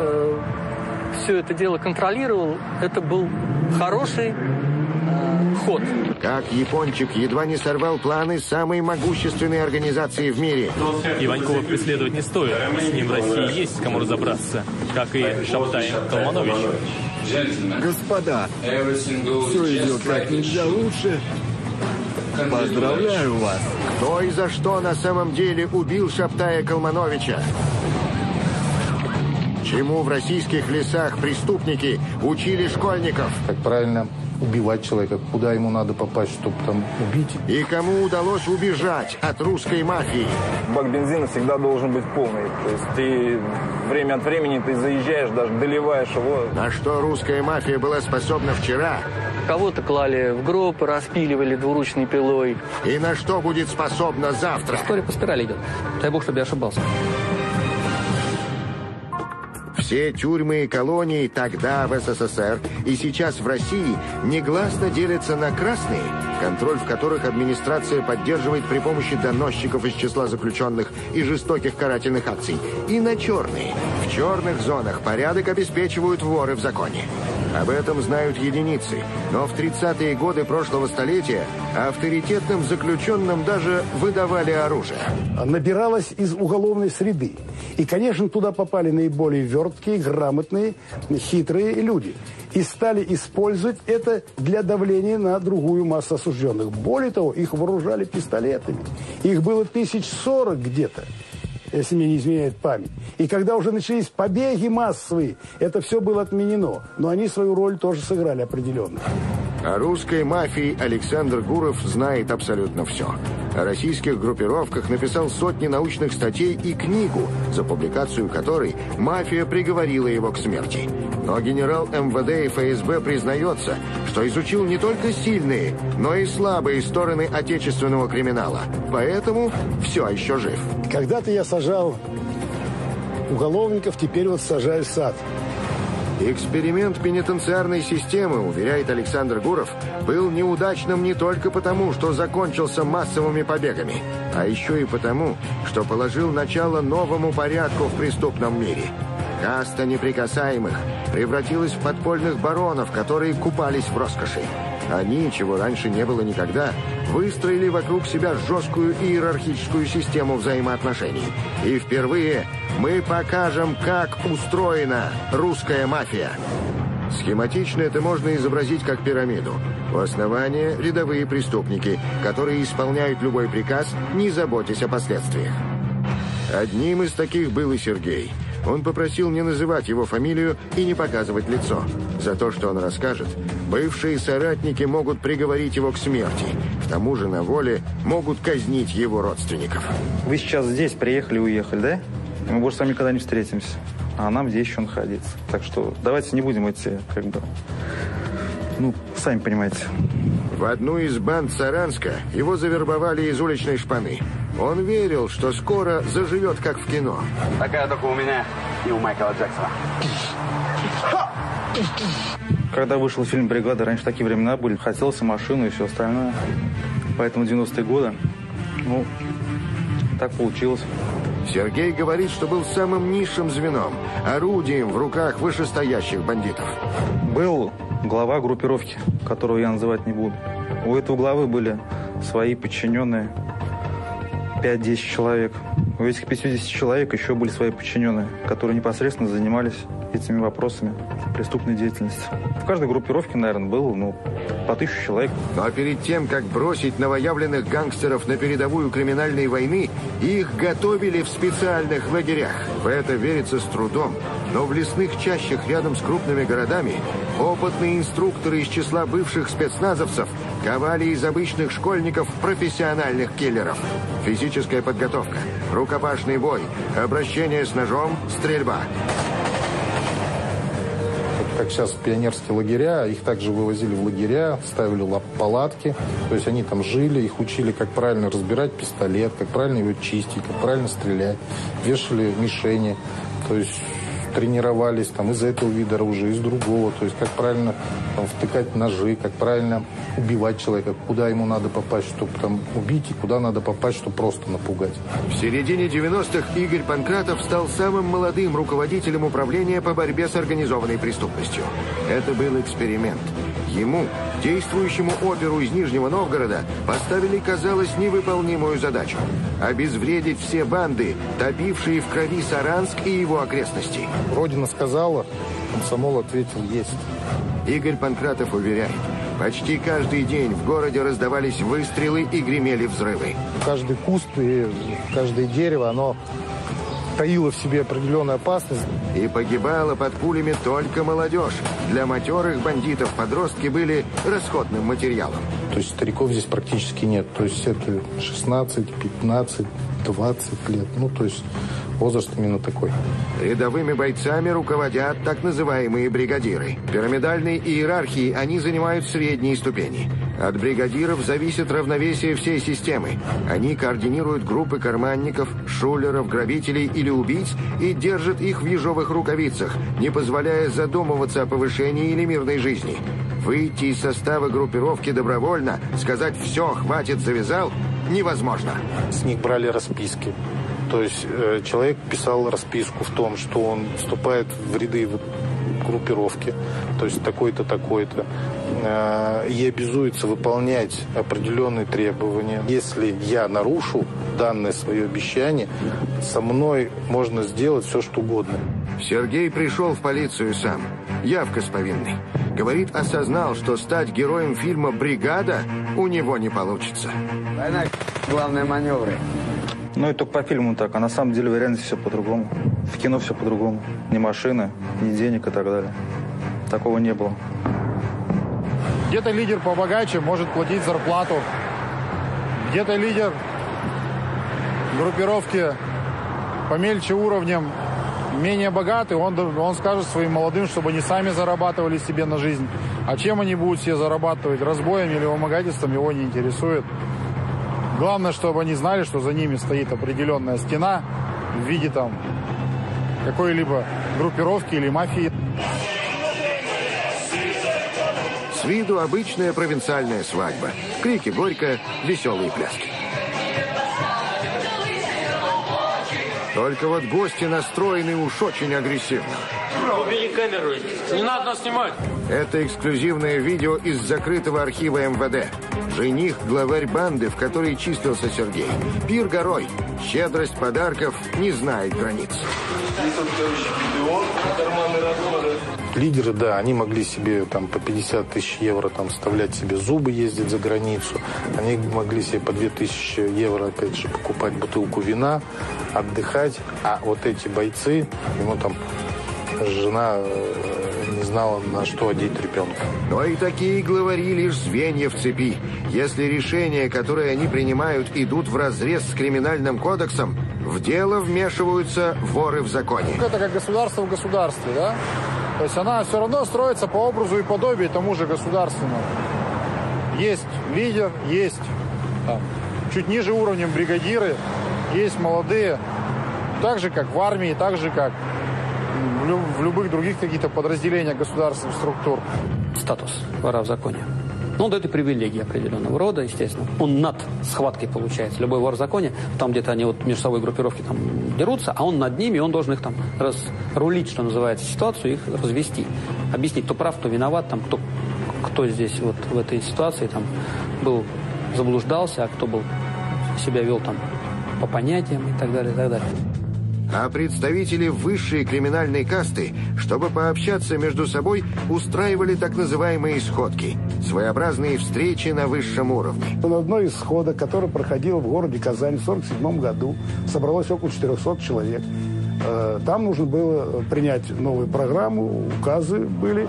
э, все это дело контролировал, это был хороший э, ход. Как Япончик едва не сорвал планы самой могущественной организации в мире. Иванькова преследовать не стоит. С ним в России есть кому разобраться. Как и Шабтай Калманович. Господа, все идет как нельзя лучше. Поздравляю вас. Кто и за что на самом деле убил Шабтая Калмановича? Чему в российских лесах преступники учили школьников? Как правильно убивать человека, куда ему надо попасть, чтобы там убить. И кому удалось убежать от русской мафии? Бак бензина всегда должен быть полный. То есть ты время от времени ты заезжаешь, даже доливаешь его. На что русская мафия была способна вчера? Кого-то клали в гроб, распиливали двуручной пилой. И на что будет способна завтра? История по спирали идет. Дай бог, чтобы я ошибался. Все тюрьмы и колонии тогда в СССР и сейчас в России негласно делятся на красные, контроль в которых администрация поддерживает при помощи доносчиков из числа заключенных и жестоких карательных акций, и на черные. В черных зонах порядок обеспечивают воры в законе. Об этом знают единицы, но в тридцатые годы прошлого столетия авторитетным заключенным даже выдавали оружие. Набиралось из уголовной среды. И, конечно, туда попали наиболее верткие, грамотные, хитрые люди. И стали использовать это для давления на другую массу осужденных. Более того, их вооружали пистолетами. Их было тысяч сорок где-то, если мне не изменяет память. И когда уже начались побеги массовые, это все было отменено. Но они свою роль тоже сыграли определенно. О русской мафии Александр Гуров знает абсолютно все. О российских группировках написал сотни научных статей и книгу, за публикацию которой мафия приговорила его к смерти. Но генерал МВД и ФСБ признается, что изучил не только сильные, но и слабые стороны отечественного криминала. Поэтому все еще жив. Когда-то я сажал уголовников, теперь вот сажаю сад. Эксперимент пенитенциарной системы, уверяет Александр Гуров, был неудачным не только потому, что закончился массовыми побегами, а еще и потому, что положил начало новому порядку в преступном мире. Каста неприкасаемых превратилась в подпольных баронов, которые купались в роскоши. Они, чего раньше не было никогда, выстроили вокруг себя жесткую иерархическую систему взаимоотношений. И впервые мы покажем, как устроена русская мафия. Схематично это можно изобразить как пирамиду. У основания рядовые преступники, которые исполняют любой приказ, не заботясь о последствиях. Одним из таких был и Сергей. Он попросил не называть его фамилию и не показывать лицо. За то, что он расскажет, бывшие соратники могут приговорить его к смерти. К тому же на воле могут казнить его родственников. Вы сейчас здесь приехали и уехали, да? Мы больше с вами никогда не встретимся. А нам здесь еще находиться. Так что давайте не будем идти, как бы... Ну, сами понимаете. В одну из банд Саранска его завербовали из уличной шпаны. Он верил, что скоро заживет, как в кино. Такая только у меня и у Майкла Джексона. Когда вышел фильм «Бригада», раньше такие времена были. Хотелось машину и все остальное. Поэтому девяностые годы, ну, так получилось. Сергей говорит, что был самым низшим звеном, орудием в руках вышестоящих бандитов. Был глава группировки, которого я называть не буду. У этого главы были свои подчиненные. пять-десять человек. У этих пятидесяти человек еще были свои подчиненные, которые непосредственно занимались этими вопросами преступной деятельности. В каждой группировке, наверное, было ну, по тысячу человек. А перед тем, как бросить новоявленных гангстеров на передовую криминальной войны, их готовили в специальных лагерях. В это верится с трудом. Но в лесных чащах рядом с крупными городами опытные инструкторы из числа бывших спецназовцев ковали из обычных школьников профессиональных киллеров. Физическая подготовка, рукопашный бой, обращение с ножом, стрельба. Как сейчас пионерские лагеря, их также вывозили в лагеря, ставили палатки. То есть они там жили, их учили, как правильно разбирать пистолет, как правильно его чистить, как правильно стрелять. Вешали мишени, то есть тренировались там из этого вида оружия, из другого. То есть как правильно там втыкать ножи, как правильно убивать человека, куда ему надо попасть, чтобы там убить, и куда надо попасть, чтобы просто напугать. В середине девяностых Игорь Панкратов стал самым молодым руководителем управления по борьбе с организованной преступностью. Это был эксперимент. Ему, действующему оперу из Нижнего Новгорода, поставили, казалось, невыполнимую задачу – обезвредить все банды, топившие в крови Саранск и его окрестности. Родина сказала, комсомол ответил «есть». Игорь Панкратов уверяет, почти каждый день в городе раздавались выстрелы и гремели взрывы. Каждый куст и каждое дерево, оно таила в себе определенную опасность. И погибала под пулями только молодежь. Для матерых бандитов подростки были расходным материалом. То есть стариков здесь практически нет. То есть это шестнадцать, пятнадцать, двадцать лет. Ну, то есть возраст именно такой. Рядовыми бойцами руководят так называемые бригадиры. В пирамидальной иерархии они занимают средние ступени. От бригадиров зависит равновесие всей системы. Они координируют группы карманников, шулеров, грабителей или убийц и держат их в ежовых рукавицах, не позволяя задумываться о повышении или мирной жизни. Выйти из состава группировки добровольно, сказать «все, хватит, завязал» невозможно. С них брали расписки. То есть э, человек писал расписку в том, что он вступает в ряды группировки, то есть такой-то, такой-то, э, и обязуется выполнять определенные требования. Если я нарушу данное свое обещание, со мной можно сделать все, что угодно. Сергей пришел в полицию сам. Явка с повинной. Говорит, осознал, что стать героем фильма «Бригада» у него не получится. Война, главные маневры. Ну и только по фильму так, а на самом деле в реальности все по-другому. В кино все по-другому. Ни машины, ни денег и так далее. Такого не было. Где-то лидер побогаче может платить зарплату. Где-то лидер группировки помельче уровнем, менее богатый, он, он скажет своим молодым, чтобы они сами зарабатывали себе на жизнь. А чем они будут себе зарабатывать? Разбоем или вымогательством его не интересует. Главное, чтобы они знали, что за ними стоит определенная стена в виде там какой-либо группировки или мафии. С виду обычная провинциальная свадьба. Крики горько, веселые пляски. Только вот гости настроены уж очень агрессивно. Убери камеру, не надо нас снимать. Это эксклюзивное видео из закрытого архива МВД. Жених, главарь банды, в которой числился Сергей. Пир горой. Щедрость подарков не знает границ. Лидеры, да, они могли себе там по пятьдесят тысяч евро там вставлять себе зубы, ездить за границу. Они могли себе по две тысячи евро, опять же, покупать бутылку вина, отдыхать. А вот эти бойцы, ему там жена не знала, на что одеть ребенка. Но и такие главари лишь звенья в цепи. Если решения, которые они принимают, идут вразрез с криминальным кодексом, в дело вмешиваются воры в законе. Это как государство в государстве, да? То есть она все равно строится по образу и подобию тому же государственному. Есть лидер, есть там, чуть ниже уровнем бригадиры, есть молодые, так же, как в армии, так же, как в, люб в любых других каких-то подразделениях государственных структур. Статус вора в законе. Ну, да, это привилегия определенного рода, естественно. Он над схваткой получается. Любой вор в законе, там где-то они вот между собой группировки там дерутся, а он над ними, и он должен их там разрулить, что называется, ситуацию, их развести. Объяснить, кто прав, кто виноват, там, кто, кто здесь вот в этой ситуации там был, заблуждался, а кто был, себя вел там по понятиям и так далее, и так далее. а представители высшей криминальной касты, чтобы пообщаться между собой, устраивали так называемые сходки, своеобразные встречи на высшем уровне. На одной из сходок, которая проходила в городе Казань в тысяча девятьсот сорок седьмом году, собралось около четырёхсот человек. Там нужно было принять новую программу, указы были.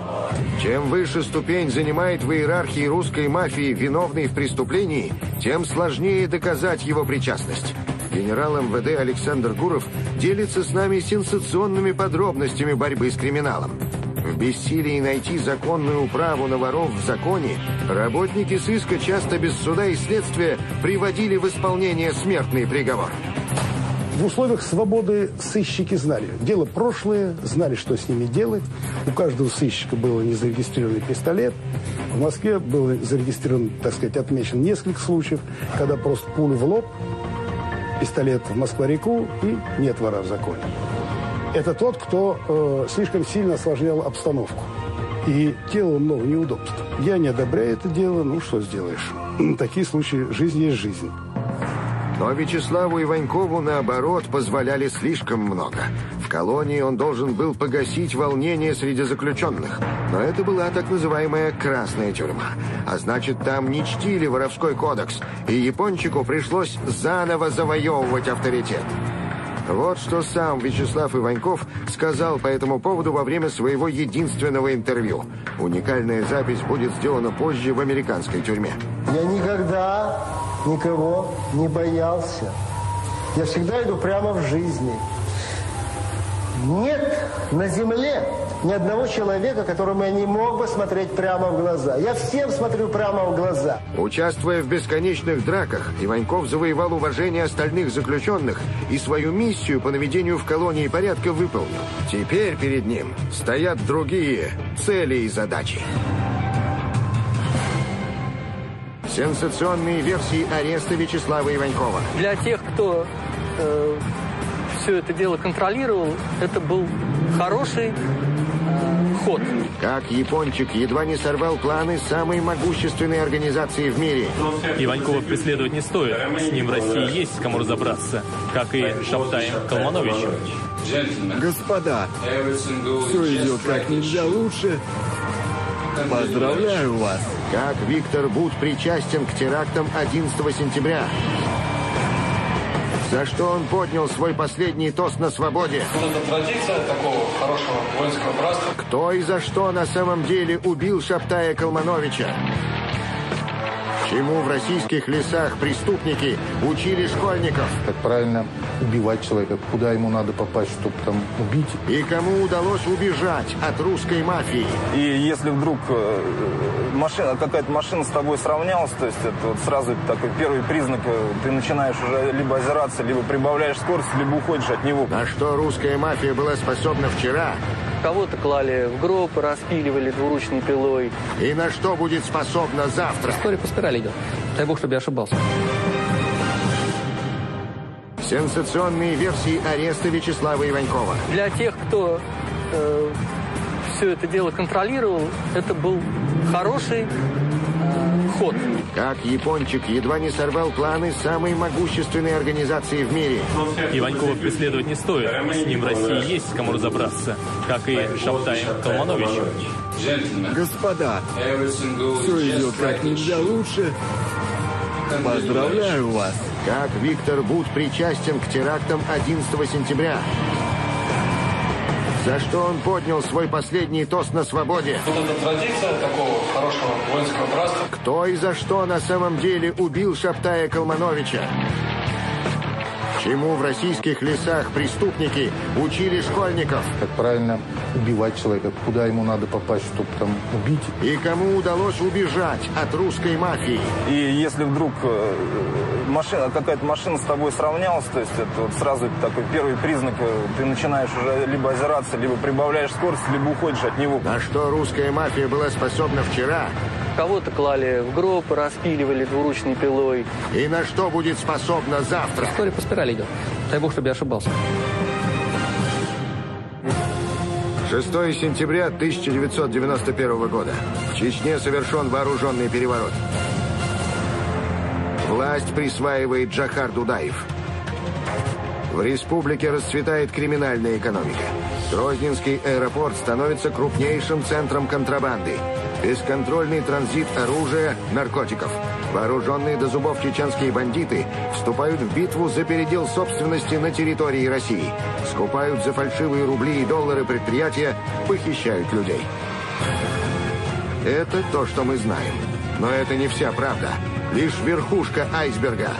Чем выше ступень занимает в иерархии русской мафии виновный в преступлении, тем сложнее доказать его причастность. Генерал МВД Александр Гуров делится с нами сенсационными подробностями борьбы с криминалом. В бессилии найти законную управу на воров в законе, работники сыска часто без суда и следствия приводили в исполнение смертный приговор. В условиях свободы сыщики знали. Дело прошлое, знали, что с ними делать. У каждого сыщика был незарегистрированный пистолет. В Москве было зарегистрировано, так сказать, отмечено несколько случаев, когда просто пуля в лоб, пистолет в Москва-реку и нет вора в законе. Это тот, кто э, слишком сильно осложнял обстановку. И делал много неудобств. Я не одобряю это дело, ну что сделаешь. Такие случаи, жизнь есть жизнь. Но Вячеславу Иванькову, наоборот, позволяли слишком много. В колонии он должен был погасить волнение среди заключенных. Но это была так называемая «красная тюрьма». А значит, там не чтили воровской кодекс. И Япончику пришлось заново завоевывать авторитет. Вот что сам Вячеслав Иваньков сказал по этому поводу во время своего единственного интервью. Уникальная запись будет сделана позже в американской тюрьме. Я никогда никого не боялся. Я всегда иду прямо в жизни. Нет на земле ни одного человека, которому я не мог бы смотреть прямо в глаза. Я всем смотрю прямо в глаза. Участвуя в бесконечных драках, Иваньков завоевал уважение остальных заключенных и свою миссию по наведению в колонии порядка выполнил. Теперь перед ним стоят другие цели и задачи. Сенсационные версии ареста Вячеслава Иванькова. Для тех, кто э, все это дело контролировал, это был хороший э, ход. Как Япончик едва не сорвал планы самой могущественной организации в мире. Иванькова преследовать не стоит. С ним в России есть кому разобраться, как и Шабтаем Калмановичем. Господа, все идет как нельзя лучше. Поздравляю вас! Как Виктор Бут причастен к терактам одиннадцатого сентября. За что он поднял свой последний тост на свободе. Это традиция такого хорошего воинского братства. Кто и за что на самом деле убил Шабтая Калмановича? Чему в российских лесах преступники учили школьников? Как правильно убивать человека, куда ему надо попасть, чтобы там убить. И кому удалось убежать от русской мафии? И если вдруг машина, какая-то машина с тобой сравнялась, то есть это вот сразу такой первый признак, ты начинаешь уже либо озираться, либо прибавляешь скорость, либо уходишь от него. На что русская мафия была способна вчера? Кого-то клали в гроб, распиливали двуручной пилой. И на что будет способна завтра? История по спирали идет. Дай бог, чтобы я ошибался. Сенсационные версии ареста Вячеслава Иванькова. Для тех, кто э, все это дело контролировал, это был хороший э, ход. Как Япончик едва не сорвал планы самой могущественной организации в мире. Иванькова преследовать не стоит. С ним в России есть кому разобраться, как и Шабтаем Калмановичем. Господа, все идет как нельзя лучше. Поздравляю вас! Как Виктор Бут причастен к терактам одиннадцатого сентября. За что он поднял свой последний тост на свободе. Вот эта традиция такого хорошего воинского братства. Кто и за что на самом деле убил Шабтая Калмановича? Чему в российских лесах преступники учили школьников? Как правильно убивать человека, куда ему надо попасть, чтобы там убить. И кому удалось убежать от русской мафии? И если вдруг машина, какая-то машина с тобой сравнялась, то есть это вот сразу такой первый признак, ты начинаешь уже либо озираться, либо прибавляешь скорость, либо уходишь от него. На что русская мафия была способна вчера? Кого-то клали в гроб, распиливали двуручной пилой. И на что будет способна завтра? История по спирали идет. Дай бог, чтобы я ошибался. шестого сентября тысяча девятьсот девяносто первого года. В Чечне совершен вооруженный переворот. Власть присваивает Джохар Дудаев. В республике расцветает криминальная экономика. Грозненский аэропорт становится крупнейшим центром контрабанды. Бесконтрольный транзит оружия, наркотиков. Вооруженные до зубов чеченские бандиты вступают в битву за передел собственности на территории России. Скупают за фальшивые рубли и доллары предприятия, похищают людей. Это то, что мы знаем. Но это не вся правда. Лишь верхушка айсберга.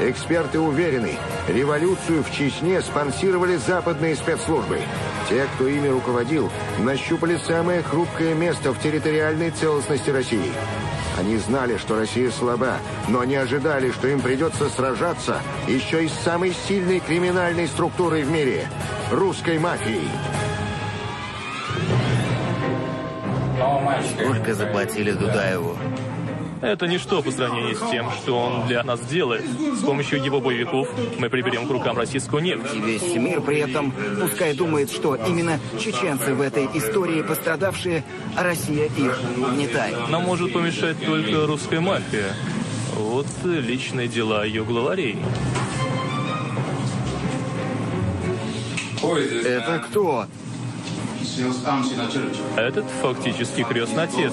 Эксперты уверены, революцию в Чечне спонсировали западные спецслужбы. Те, кто ими руководил, нащупали самое хрупкое место в территориальной целостности России. Они знали, что Россия слаба, но не ожидали, что им придется сражаться еще и с самой сильной криминальной структурой в мире – русской мафией. Сколько заплатили Дудаеву? Это ничто по сравнению с тем, что он для нас делает. С помощью его боевиков мы приберем к рукам российскую нефть. И весь мир при этом пускай думает, что именно чеченцы в этой истории пострадавшие, а Россия их угнетает. Нам может помешать только русская мафия. Вот личные дела ее главарей. Это кто? Этот фактически крестный отец,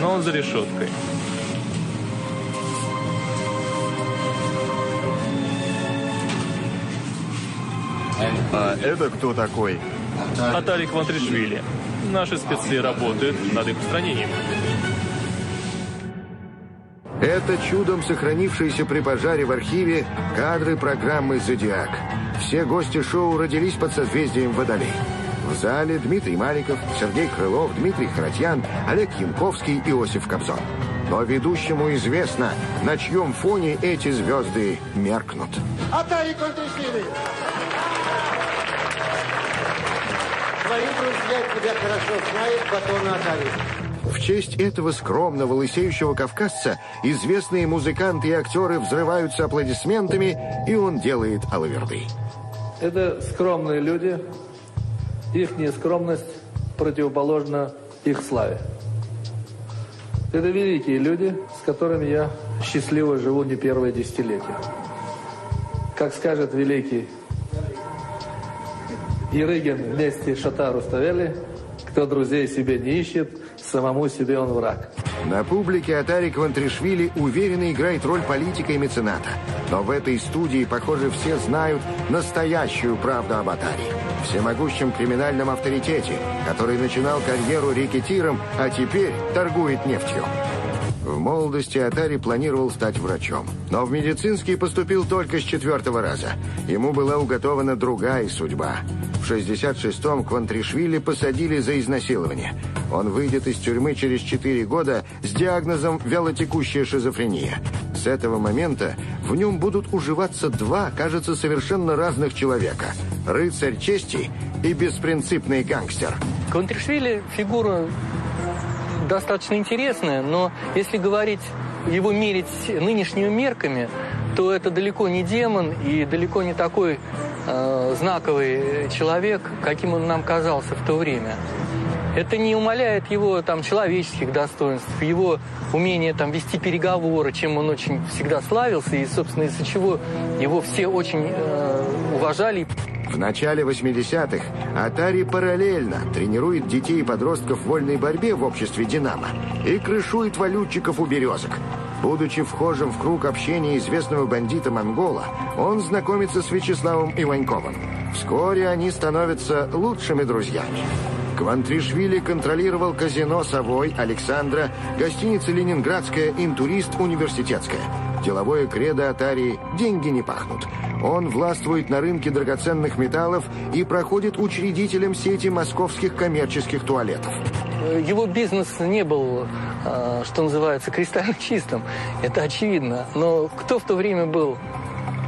но он за решеткой. А это кто такой? Отари Квантришвили. Наши спецы работают над их устранением. Это чудом сохранившиеся при пожаре в архиве кадры программы «Зодиак». Все гости шоу родились под созвездием Водолей. В зале Дмитрий Маликов, Сергей Крылов, Дмитрий Харатьян, Олег Янковский, Иосиф Кобзон. Но ведущему известно, на чьем фоне эти звезды меркнут. Отари Квантришвили! Твои друзья тебя хорошо знают, Батона Атари. В честь этого скромного лысеющего кавказца известные музыканты и актеры взрываются аплодисментами, и он делает алаверды. Это скромные люди. Их нескромность противоположна их славе. Это великие люди, с которыми я счастливо живу не первое десятилетие. Как скажет великий Ерыгин вместе с Шатару Ставели, кто друзей себе не ищет, самому себе он враг. На публике Отари Квантришвили уверенно играет роль политика и мецената. Но в этой студии, похоже, все знают настоящую правду об Отари. Всемогущем криминальном авторитете, который начинал карьеру рэкетиром, а теперь торгует нефтью. В молодости Отари планировал стать врачом, но в медицинский поступил только с четвертого раза. Ему была уготована другая судьба. В шестьдесят шестом Квантришвили посадили за изнасилование. Он выйдет из тюрьмы через четыре года с диагнозом вялотекущая шизофрения. С этого момента в нем будут уживаться два, кажется, совершенно разных человека. Рыцарь чести и беспринципный гангстер. Квантришвили фигура достаточно интересная, но если говорить, его мерить нынешними мерками, то это далеко не демон и далеко не такой э, знаковый человек, каким он нам казался в то время. Это не умаляет его там человеческих достоинств, его умения там вести переговоры, чем он очень всегда славился и, собственно, из-за чего его все очень э, уважали. В начале восьмидесятых Отари параллельно тренирует детей и подростков в вольной борьбе в обществе «Динамо» и крышует валютчиков у «Березок». Будучи вхожим в круг общения известного бандита Монгола, он знакомится с Вячеславом Иваньковым. Вскоре они становятся лучшими друзьями. Квантришвили контролировал казино «Совой», «Александра», гостиницы «Ленинградская», «Интурист», «Университетская». Деловое кредо Отари «Деньги не пахнут». Он властвует на рынке драгоценных металлов и проходит учредителем сети московских коммерческих туалетов. Его бизнес не был, что называется, кристально чистым. Это очевидно. Но кто в то время был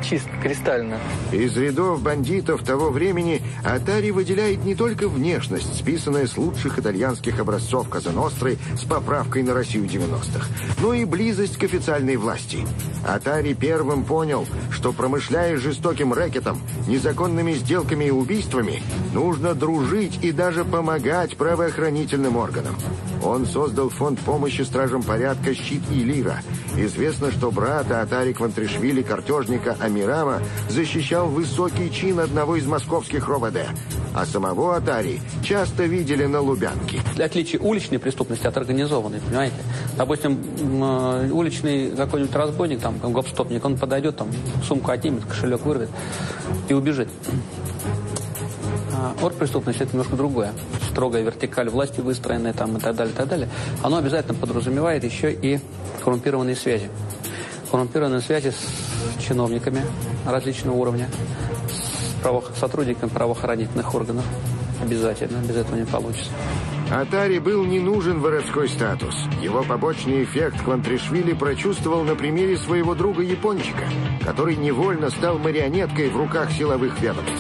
чист кристально? Из рядов бандитов того времени Отари выделяет не только внешность, списанная с лучших итальянских образцов Козаностры с поправкой на Россию девяностых, но и близость к официальной власти. Отари первым понял, что, промышляя жестоким рэкетом, незаконными сделками и убийствами, нужно дружить и даже помогать правоохранительным органам. Он создал фонд помощи стражам порядка «Щит и Лира». Известно, что брата Отари Квантришвили, картежника Амирана защищал высокий чин одного из московских РОВД, а самого Отари часто видели на Лубянке. Отличие уличной преступности от организованной, понимаете? Допустим, уличный какой-нибудь разбойник, там, гопстопник, он подойдет, там, сумку отнимет, кошелек вырвет и убежит. Оргпреступность – это немножко другое. Строгая вертикаль власти выстроенная там и так далее, и так далее. Оно обязательно подразумевает еще и коррумпированные связи. Коррумпированные связи с чиновниками различного уровня, с право... сотрудниками правоохранительных органов. Обязательно, без этого не получится. Отари был не нужен воровской статус. Его побочный эффект Квантришвили прочувствовал на примере своего друга Япончика, который невольно стал марионеткой в руках силовых ведомств.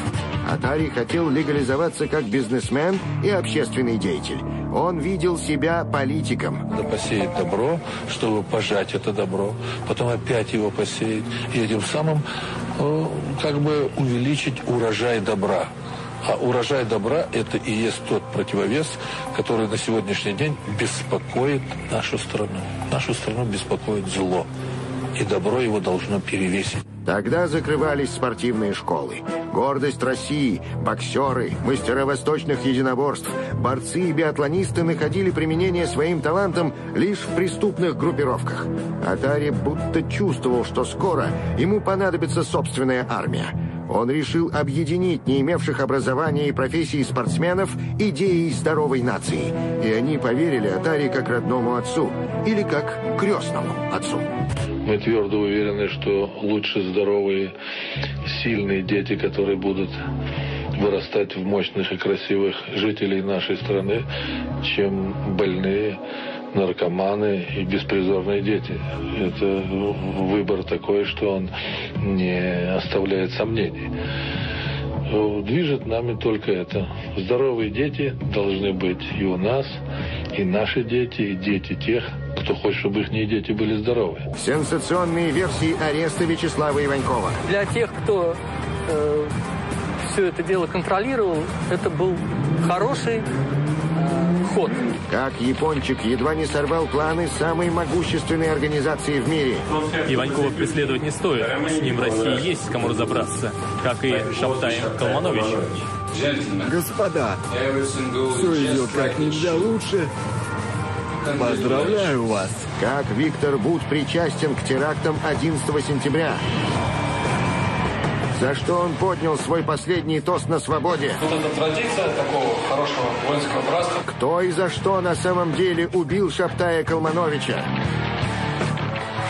Отари хотел легализоваться как бизнесмен и общественный деятель. Он видел себя политиком. Надо посеять добро, чтобы пожать это добро, потом опять его посеять, и этим самым ну, как бы увеличить урожай добра. А урожай добра – это и есть тот противовес, который на сегодняшний день беспокоит нашу страну. Нашу страну беспокоит зло, и добро его должно перевесить. Тогда закрывались спортивные школы. Гордость России, боксеры, мастера восточных единоборств, борцы и биатлонисты находили применение своим талантам лишь в преступных группировках. Отари будто чувствовал, что скоро ему понадобится собственная армия. Он решил объединить не имевших образования и профессии спортсменов идеей здоровой нации. И они поверили Отари как родному отцу или как крестному отцу. Мы твердо уверены, что лучше здоровые, сильные дети, которые будут вырастать в мощных и красивых жителей нашей страны, чем больные, наркоманы и беспризорные дети. Это выбор такой, что он не оставляет сомнений. Движет нами только это. Здоровые дети должны быть и у нас, и наши дети, и дети тех, кто хочет, чтобы их дети были здоровы. Сенсационные версии ареста Вячеслава Иванькова. Для тех, кто э, все это дело контролировал, это был хороший э, ход. Как Япончик едва не сорвал планы самой могущественной организации в мире. Иванькова преследовать не стоит. С ним в России есть кому разобраться, как и Шабтаем Калмановичем. Господа, все идет как нельзя лучше. Поздравляю вас. Как Виктор Бут причастен к терактам одиннадцатого сентября. За что он поднял свой последний тост на свободе. Вот эта традиция такого хорошего воинского братства. Кто и за что на самом деле убил Шабтая Калмановича?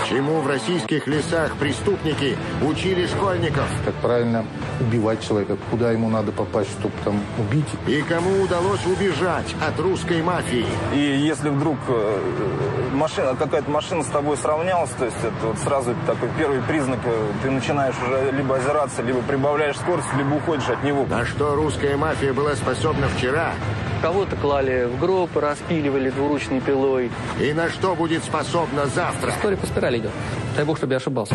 Чему в российских лесах преступники учили школьников? Как правильно убивать человека, куда ему надо попасть, чтобы там убить. И кому удалось убежать от русской мафии? И если вдруг машина, какая-то машина с тобой сравнялась, то есть это вот сразу такой первый признак, ты начинаешь уже либо озираться, либо прибавляешь скорость, либо уходишь от него. На что русская мафия была способна вчера? Кого-то клали в гроб, распиливали двуручной пилой. И на что будет способна завтра? История по спирали идет. Дай бог, чтобы я ошибался.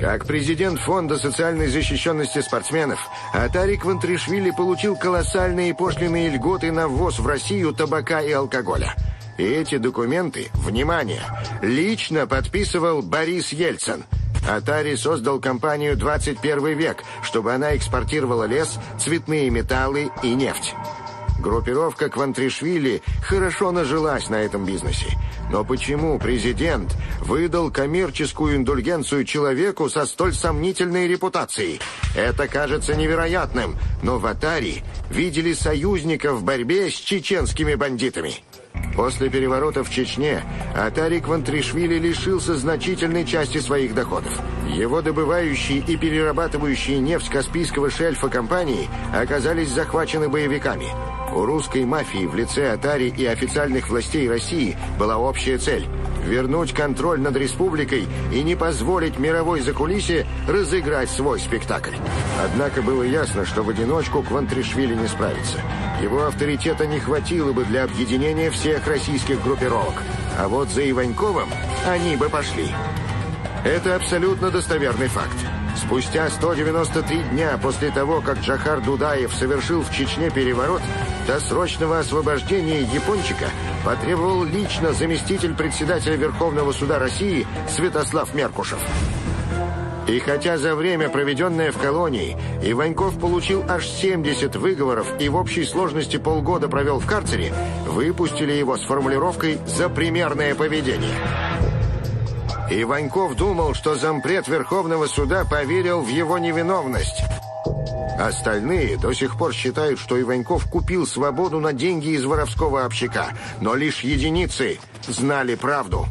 Как президент Фонда социальной защищенности спортсменов, Отари Квантришвили получил колоссальные пошлиные льготы на ввоз в Россию табака и алкоголя. И эти документы, внимание, лично подписывал Борис Ельцин. Отари создал компанию «двадцать первый век», чтобы она экспортировала лес, цветные металлы и нефть. Группировка Квантришвили хорошо нажилась на этом бизнесе. Но почему президент выдал коммерческую индульгенцию человеку со столь сомнительной репутацией? Это кажется невероятным, но в Отари видели союзника в борьбе с чеченскими бандитами. После переворота в Чечне Отари Квантришвили лишился значительной части своих доходов. Его добывающие и перерабатывающие нефть Каспийского шельфа компании оказались захвачены боевиками. У русской мафии в лице Отари и официальных властей России была общая цель – вернуть контроль над республикой и не позволить мировой закулисье разыграть свой спектакль. Однако было ясно, что в одиночку Квантришвили не справится. Его авторитета не хватило бы для объединения всех российских группировок. А вот за Иваньковым они бы пошли. Это абсолютно достоверный факт. Спустя сто девяносто три дня после того, как Джохар Дудаев совершил в Чечне переворот, до срочного освобождения Япончика потребовал лично заместитель председателя Верховного суда России Святослав Меркушев. И хотя за время, проведенное в колонии, Иваньков получил аж семьдесят выговоров и в общей сложности полгода провел в карцере, выпустили его с формулировкой «за примерное поведение». Иваньков думал, что зампред Верховного суда поверил в его невиновность. Остальные до сих пор считают, что Иваньков купил свободу на деньги из воровского общака, но лишь единицы знали правду.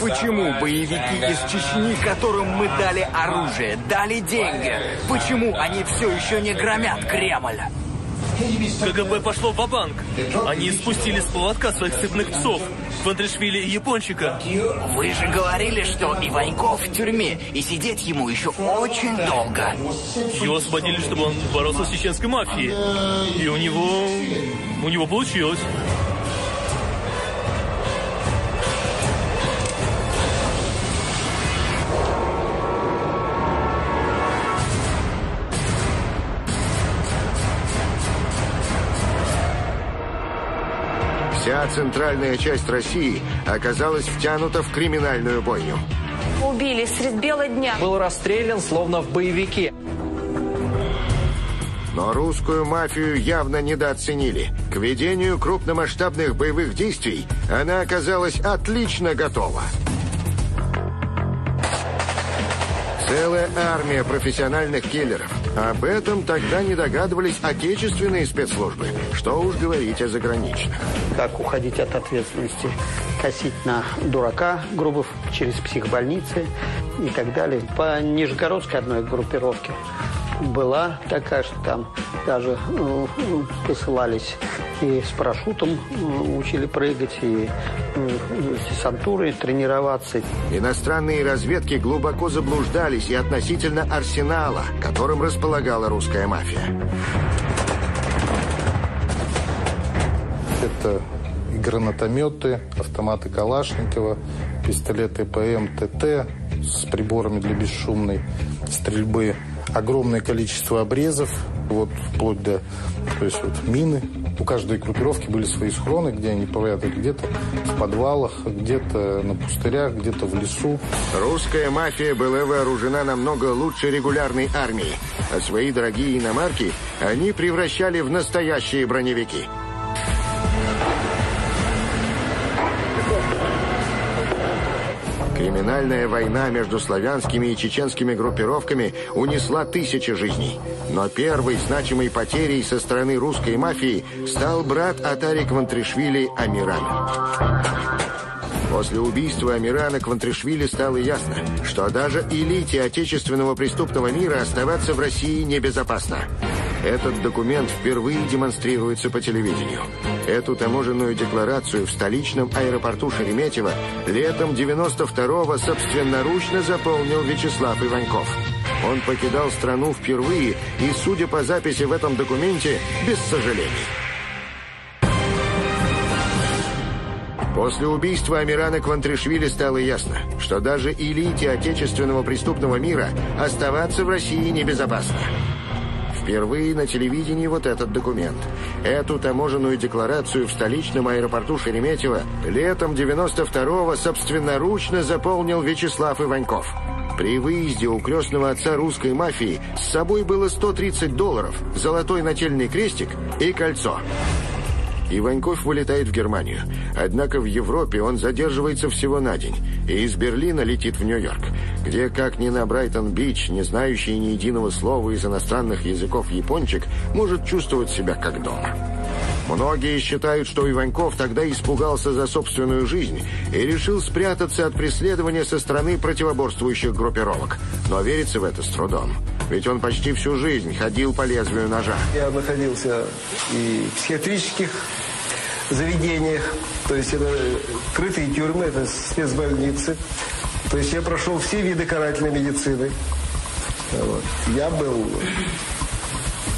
Почему боевики из Чечни, которым мы дали оружие, дали деньги? Почему они все еще не громят Кремль? КГБ пошло ва-банк. Они спустили с поводка своих цепных псов, Квантришвили и Япончика. Вы же говорили, что Иваньков в тюрьме, и сидеть ему еще очень долго. Его освободили, чтобы он боролся с чеченской мафией. И у него... у него получилось. Вся центральная часть России оказалась втянута в криминальную бойню. Убили средь бела дня. Был расстрелян, словно в боевике. Но русскую мафию явно недооценили. К ведению крупномасштабных боевых действий она оказалась отлично готова. Целая армия профессиональных киллеров. Об этом тогда не догадывались отечественные спецслужбы. Что уж говорить о заграничных. Как уходить от ответственности? Косить на дурака грубов через психбольницы и так далее. По нижегородской одной группировке была такая, что там даже ну, посылались и с парашютом учили прыгать, и с десантурой тренироваться. Иностранные разведки глубоко заблуждались и относительно арсенала, которым располагала русская мафия. Это и гранатометы, автоматы Калашникова, пистолеты ПМ-ТТ с приборами для бесшумной стрельбы, огромное количество обрезов, вот вплоть до то есть, вот, мины. У каждой группировки были свои схроны, где они прятались, где-то в подвалах, где-то на пустырях, где-то в лесу. Русская мафия была вооружена намного лучше регулярной армии, а свои дорогие иномарки они превращали в настоящие броневики. Криминальная война между славянскими и чеченскими группировками унесла тысячи жизней. Но первой значимой потерей со стороны русской мафии стал брат Отари Квантришвили Амирана. После убийства Амирана Квантришвили стало ясно, что даже элите отечественного преступного мира оставаться в России небезопасно. Этот документ впервые демонстрируется по телевидению. Эту таможенную декларацию в столичном аэропорту Шереметьево летом девяносто второго собственноручно заполнил Вячеслав Иваньков. Он покидал страну впервые и, судя по записи в этом документе, без сожалений. После убийства Амирана Квантришвили стало ясно, что даже элите отечественного преступного мира оставаться в России небезопасно. Впервые на телевидении вот этот документ. Эту таможенную декларацию в столичном аэропорту Шереметьево летом девяносто второго собственноручно заполнил Вячеслав Иваньков. При выезде у крестного отца русской мафии с собой было сто тридцать долларов, золотой нательный крестик и кольцо. Иваньков вылетает в Германию. Однако в Европе он задерживается всего на день. И из Берлина летит в Нью-Йорк, где, как ни на Брайтон-Бич, не знающий ни единого слова из иностранных языков япончик, может чувствовать себя как дома. Многие считают, что Иваньков тогда испугался за собственную жизнь и решил спрятаться от преследования со стороны противоборствующих группировок. Но верится в это с трудом. Ведь он почти всю жизнь ходил по лезвию ножа. Я находился и в психиатрических заведениях, то есть это крытые тюрьмы, это спецбольницы. То есть я прошел все виды карательной медицины. Вот. Я был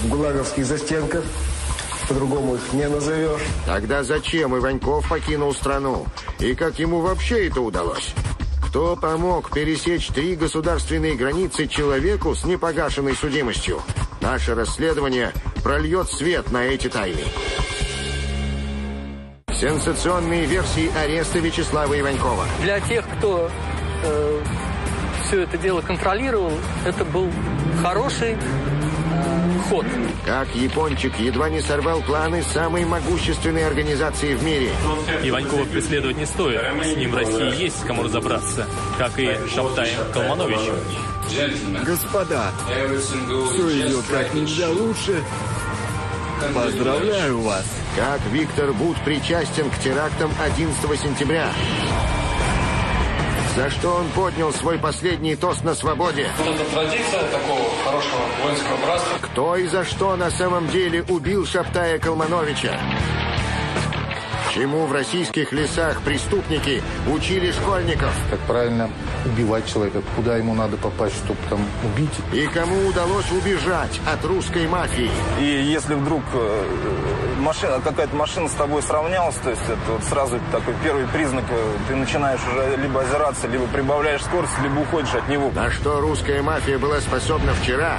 в гулаговских застенках, по-другому их не назовешь. Тогда зачем Иваньков покинул страну? И как ему вообще это удалось? Кто помог пересечь три государственные границы человеку с непогашенной судимостью? Наше расследование прольет свет на эти тайны. Сенсационные версии ареста Вячеслава Иванькова. Для тех, кто э, все это дело контролировал, это был хороший ход. Как Япончик едва не сорвал планы самой могущественной организации в мире. Иванькова преследовать не стоит. С ним в России есть кому разобраться. Как и Шабтаем Калмановичем. Господа, все идет как нельзя лучше. Поздравляю вас. Как Виктор Бут причастен к терактам одиннадцатого сентября. За что он поднял свой последний тост на свободе? Вот эта традиция такого хорошего воинского братства. Кто и за что на самом деле убил Шабтая Калмановича? Чему в российских лесах преступники учили школьников? Как правильно убивать человека, куда ему надо попасть, чтобы там убить. И кому удалось убежать от русской мафии? И если вдруг машина, какая-то машина с тобой сравнялась, то есть это вот сразу такой первый признак, ты начинаешь уже либо озираться, либо прибавляешь скорость, либо уходишь от него. На что русская мафия была способна вчера?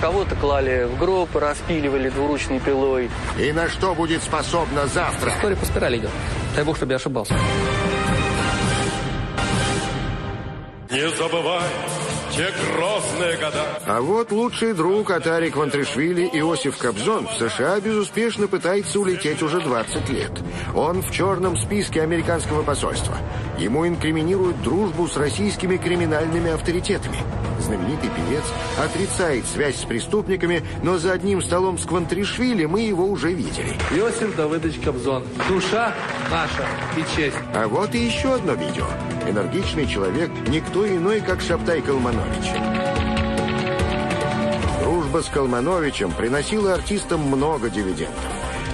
Кого-то клали в гроб, распиливали двуручной пилой. И на что будет способна завтра? История по спирали идет. Дай бог, чтобы я ошибался. Не забывай те грозные года. А вот лучший друг Отари Квантришвили Иосиф Кобзон в США безуспешно пытается улететь уже двадцать лет. Он в черном списке американского посольства. Ему инкриминируют дружбу с российскими криминальными авторитетами. Знаменитый певец отрицает связь с преступниками, но за одним столом с Квантришвили мы его уже видели. Иосиф Давыдович Кобзон. Душа наша и честь. А вот и еще одно видео. Энергичный человек, никто иной, как Шабтай Калманович. Дружба с Калмановичем приносила артистам много дивидендов.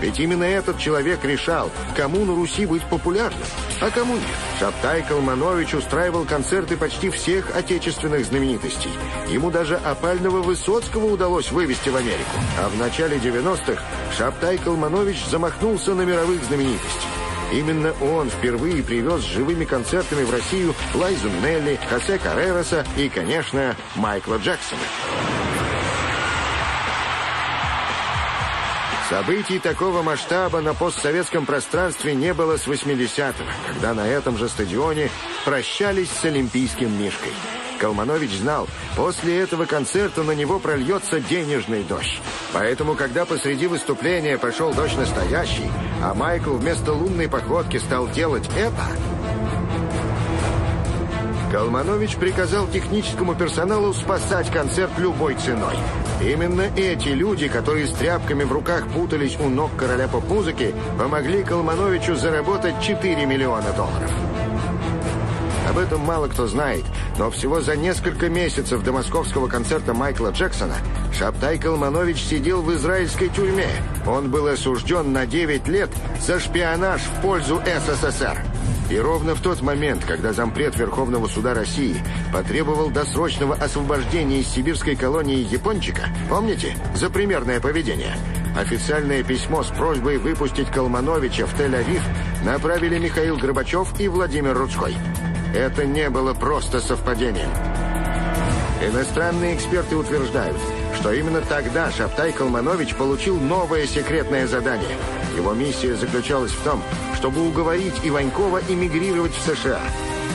Ведь именно этот человек решал, кому на Руси быть популярным, а кому нет. Шабтай Калманович устраивал концерты почти всех отечественных знаменитостей. Ему даже опального Высоцкого удалось вывести в Америку. А в начале девяностых Шабтай Калманович замахнулся на мировых знаменитостей. Именно он впервые привез с живыми концертами в Россию Лайзу Нелли, Хосе Каррероса и, конечно, Майкла Джексона. Событий такого масштаба на постсоветском пространстве не было с восьмидесятых, когда на этом же стадионе прощались с олимпийским мишкой. Калманович знал, после этого концерта на него прольется денежный дождь. Поэтому, когда посреди выступления пошел дождь настоящий, а Майкл вместо лунной походки стал делать это, Калманович приказал техническому персоналу спасать концерт любой ценой. Именно эти люди, которые с тряпками в руках путались у ног короля поп-музыки, помогли Калмановичу заработать четыре миллиона долларов. Об этом мало кто знает, но всего за несколько месяцев до московского концерта Майкла Джексона Шабтай Калманович сидел в израильской тюрьме. Он был осужден на девять лет за шпионаж в пользу СССР. И ровно в тот момент, когда зампред Верховного суда России потребовал досрочного освобождения из сибирской колонии Япончика, помните, за примерное поведение, официальное письмо с просьбой выпустить Калмановича в Тель-Авив направили Михаил Горбачев и Владимир Рудской. Это не было просто совпадением. Иностранные эксперты утверждают, что именно тогда Шабтай Калманович получил новое секретное задание. Его миссия заключалась в том, чтобы уговорить Иванькова эмигрировать в США.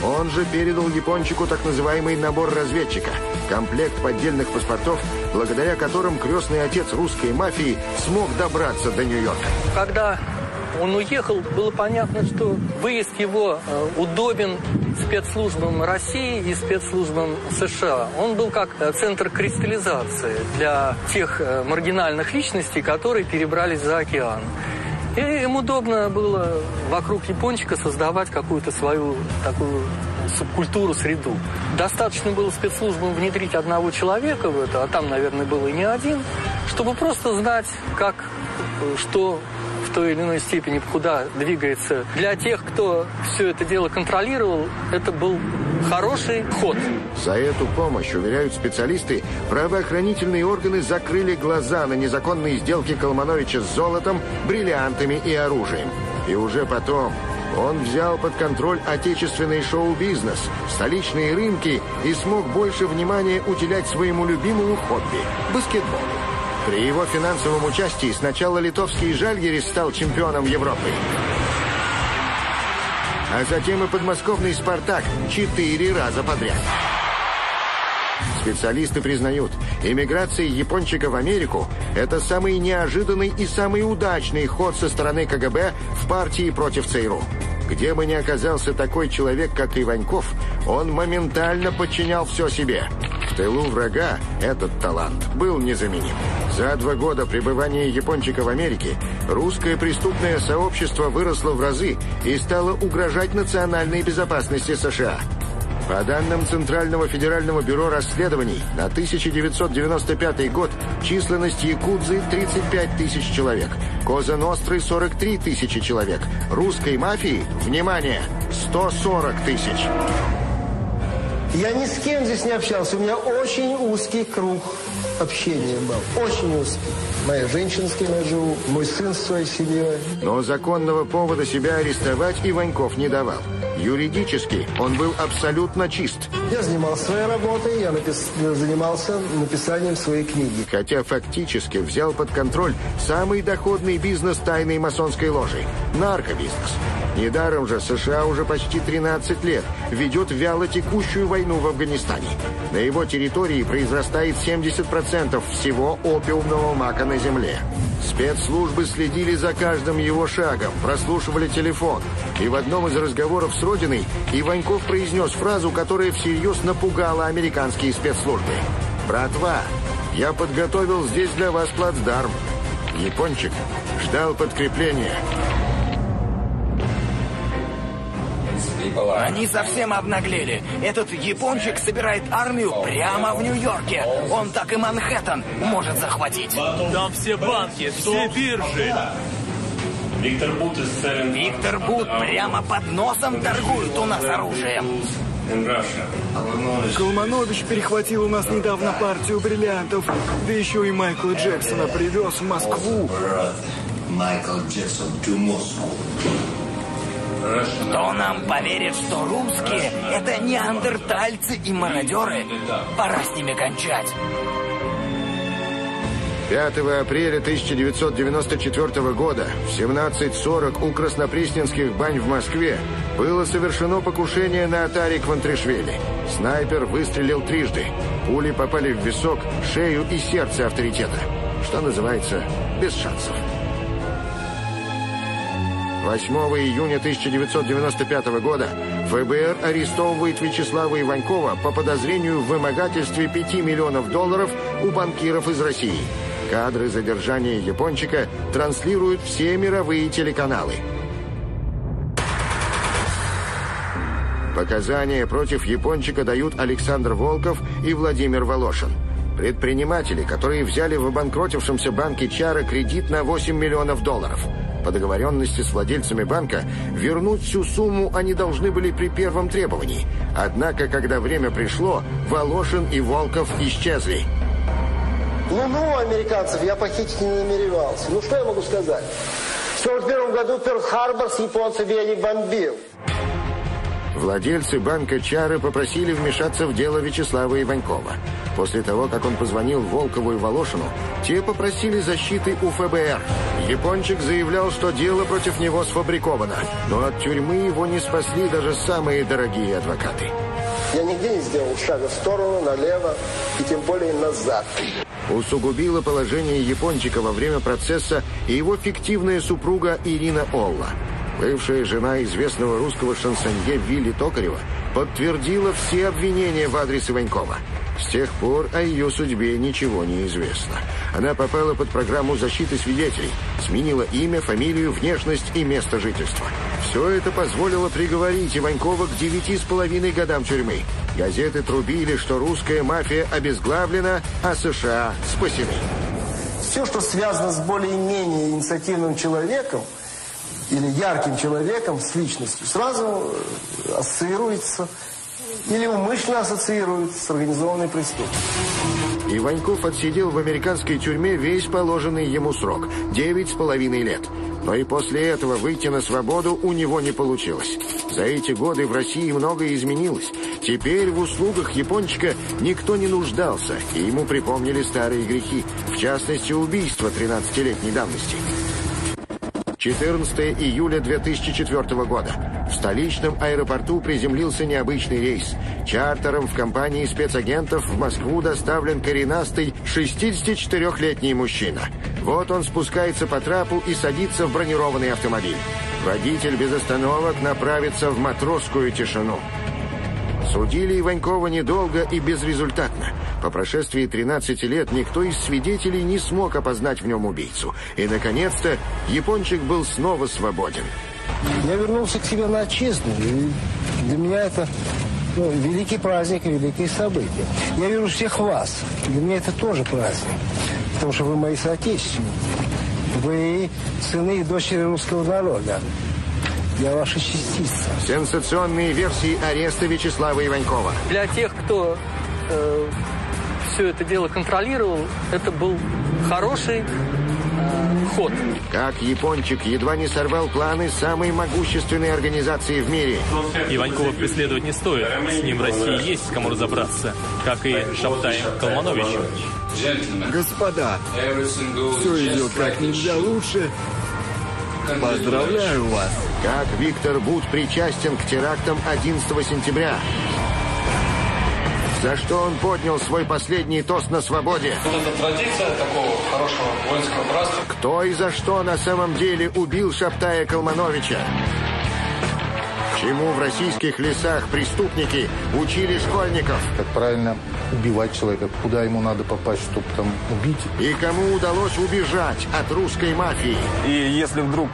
Он же передал Япончику так называемый набор разведчика, комплект поддельных паспортов, благодаря которым крестный отец русской мафии смог добраться до Нью-Йорка. Когда он уехал, было понятно, что выезд его удобен спецслужбам России и спецслужбам США. Он был как центр кристаллизации для тех маргинальных личностей, которые перебрались за океан. И им удобно было вокруг Япончика создавать какую-то свою такую субкультуру, среду. Достаточно было спецслужбам внедрить одного человека в это, а там, наверное, было и не один, чтобы просто знать, как, что в той или иной степени, куда двигается. Для тех, кто все это дело контролировал, это был хороший ход. За эту помощь, уверяют специалисты, правоохранительные органы закрыли глаза на незаконные сделки Калмановича с золотом, бриллиантами и оружием. И уже потом он взял под контроль отечественный шоу-бизнес, столичные рынки и смог больше внимания уделять своему любимому хобби – баскетболу. При его финансовом участии сначала литовский Жальгирис стал чемпионом Европы, а затем и подмосковный «Спартак» четыре раза подряд. Специалисты признают, эмиграция япончика в Америку – это самый неожиданный и самый удачный ход со стороны ка гэ бэ в партии против цэ эр у. Где бы ни оказался такой человек, как Иваньков, он моментально подчинял все себе. В тылу врага этот талант был незаменим. За два года пребывания япончика в Америке русское преступное сообщество выросло в разы и стало угрожать национальной безопасности США. По данным Центрального федерального бюро расследований, на тысяча девятьсот девяносто пятый год численность якудзы тридцать пять тысяч человек, Коза-Ностры сорок три тысячи человек, русской мафии, внимание, сто сорок тысяч. Я ни с кем здесь не общался, у меня очень узкий круг общения был, очень узкий. Моя женщина, с кем я живу, мой сын с своей семьей. Но законного повода себя арестовать Иваньков не давал. Юридически он был абсолютно чист. Я занимался своей работой, я напис... занимался написанием своей книги. Хотя фактически взял под контроль самый доходный бизнес тайной масонской ложи – наркобизнес. Недаром же США уже почти тринадцать лет ведет вяло текущую войну в Афганистане. На его территории произрастает семьдесят процентов всего опиумного мака на земле. Спецслужбы следили за каждым его шагом, прослушивали телефон. И в одном из разговоров с Родиной Иваньков произнес фразу, которая всерьез напугала американские спецслужбы. «Братва, я подготовил здесь для вас плацдарм». Япончик ждал подкрепления. Они совсем обнаглели. Этот япончик собирает армию прямо в Нью-Йорке. Он так и Манхэттен может захватить. Там все банки, все биржи. Виктор Бут, Виктор Бут прямо под носом торгует у нас оружием. Калманович перехватил у нас недавно партию бриллиантов. Да еще и Майкла Джексона привез в Москву. Майкл Джексон в Москву. Кто нам поверит, что русские – это неандертальцы и мародеры? Пора с ними кончать. пятого апреля тысяча девятьсот девяносто четвёртого года в семнадцать сорок у краснопресненских бань в Москве было совершено покушение на Отари Квантришвили. Снайпер выстрелил трижды. Пули попали в висок, шею и сердце авторитета. Что называется, без шансов. восьмого июня тысяча девятьсот девяносто пятого года эф бэ эр арестовывает Вячеслава Иванькова по подозрению в вымогательстве пяти миллионов долларов у банкиров из России. Кадры задержания япончика транслируют все мировые телеканалы. Показания против япончика дают Александр Волков и Владимир Волошин. Предприниматели, которые взяли в обанкротившемся банке Чара кредит на восемь миллионов долларов. По договоренности с владельцами банка вернуть всю сумму они должны были при первом требовании. Однако, когда время пришло, Волошин и Волков исчезли. Луну американцев я похитить не намеревался. Ну что я могу сказать? В сорок первом году Перл-Харбор с японцами я не бомбил. Владельцы банка Чары попросили вмешаться в дело Вячеслава Иванькова. После того, как он позвонил Волкову и Волошину, те попросили защиты у эф бэ эр. Япончик заявлял, что дело против него сфабриковано, но от тюрьмы его не спасли даже самые дорогие адвокаты. Я нигде не сделал шага в сторону, налево и тем более назад. Усугубило положение япончика во время процесса и его фиктивная супруга Ирина Олла. Бывшая жена известного русского шансонье Вилли Токарева подтвердила все обвинения в адрес Иванькова. С тех пор о ее судьбе ничего не известно. Она попала под программу защиты свидетелей, сменила имя, фамилию, внешность и место жительства. Все это позволило приговорить Иванькова к девяти с половиной годам тюрьмы. Газеты трубили, что русская мафия обезглавлена, а США спасены. Все, что связано с более-менее инициативным человеком, или ярким человеком с личностью, сразу ассоциируется или умышленно ассоциируется с организованной преступностью. Иваньков отсидел в американской тюрьме весь положенный ему срок – девять с половиной лет. Но и после этого выйти на свободу у него не получилось. За эти годы в России многое изменилось. Теперь в услугах япончика никто не нуждался, и ему припомнили старые грехи, в частности убийство тринадцатилетней давности. четырнадцатого июля две тысячи четвёртого года в столичном аэропорту приземлился необычный рейс. Чартером в компании спецагентов в Москву доставлен коренастый шестидесятичетырёхлетний мужчина. Вот он спускается по трапу и садится в бронированный автомобиль. Водитель без остановок направится в матросскую тишину. Судили Иванькова недолго и безрезультатно. По прошествии тринадцати лет никто из свидетелей не смог опознать в нем убийцу. И, наконец-то, Япончик был снова свободен. Я вернулся к себе на отчизну. И для меня это, ну, великий праздник и великие события. Я верю всех вас. Для меня это тоже праздник. Потому что вы мои соотечественники. Вы сыны и дочери русского народа. Я ваша частица. Сенсационные версии ареста Вячеслава Иванькова. Для тех, кто э, все это дело контролировал, это был хороший э, ход. Как Япончик едва не сорвал планы самой могущественной организации в мире. Иванькова преследовать не стоит. С ним в России есть кому разобраться. Как и Шабтаем Калмановичем. Господа, все идет как нельзя лучше. Поздравляю вас! Как Виктор Бут причастен к терактам одиннадцатого сентября? За что он поднял свой последний тост на свободе? Вот эта традиция такого хорошего воинского братства. Кто и за что на самом деле убил Шабтая Калмановича? Чему в российских лесах преступники учили школьников? Как правильно убивать человека, куда ему надо попасть, чтобы там убить. И кому удалось убежать от русской мафии? И если вдруг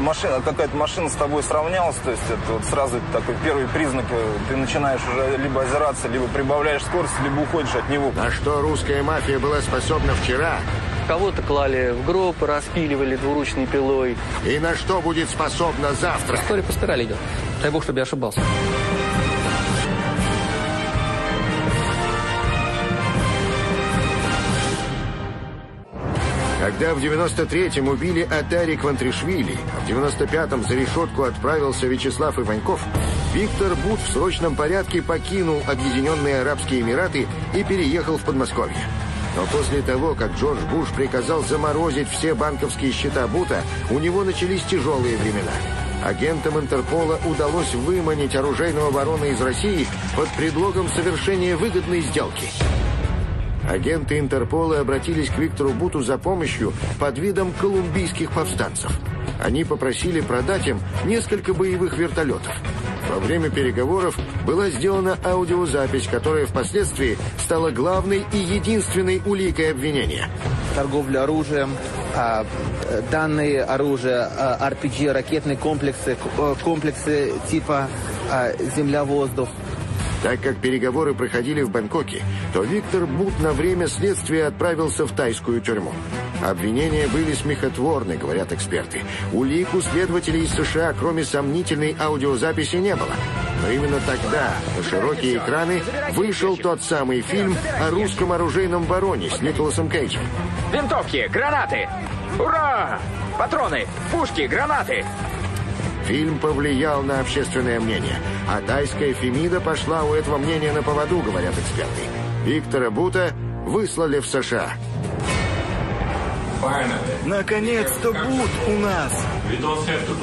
машина, какая-то машина с тобой сравнялась, то есть это вот сразу такой первый признак, ты начинаешь уже либо озираться, либо прибавляешь скорость, либо уходишь от него. На что русская мафия была способна вчера? Кого-то клали в гроб, распиливали двуручной пилой. И на что будет способна завтра? История по спирали идет. Дай бог, чтобы я ошибался. Когда в девяносто третьем убили Отари Квантришвили, а в девяносто пятом за решетку отправился Вячеслав Иваньков, Виктор Бут в срочном порядке покинул Объединенные Арабские Эмираты и переехал в Подмосковье. Но после того, как Джордж Буш приказал заморозить все банковские счета Бута, у него начались тяжелые времена. Агентам Интерпола удалось выманить оружейного барона из России под предлогом совершения выгодной сделки. Агенты Интерпола обратились к Виктору Буту за помощью под видом колумбийских повстанцев. Они попросили продать им несколько боевых вертолетов. Во время переговоров была сделана аудиозапись, которая впоследствии стала главной и единственной уликой обвинения. Торговля оружием, данные оружия, эр пи джи, ракетные комплексы, комплексы типа земля-воздух. Так как переговоры проходили в Бангкоке, то Виктор Бут на время следствия отправился в тайскую тюрьму. Обвинения были смехотворны, говорят эксперты. Улик у следователей из США, кроме сомнительной аудиозаписи, не было. Но именно тогда на широкие экраны вышел тот самый фильм о русском оружейном бароне с Николасом Кейджем. Винтовки, гранаты! Ура! Патроны, пушки, гранаты! Фильм повлиял на общественное мнение. А тайская Фемида пошла у этого мнения на поводу, говорят эксперты. Виктора Бута выслали в США. Наконец-то Бут у нас!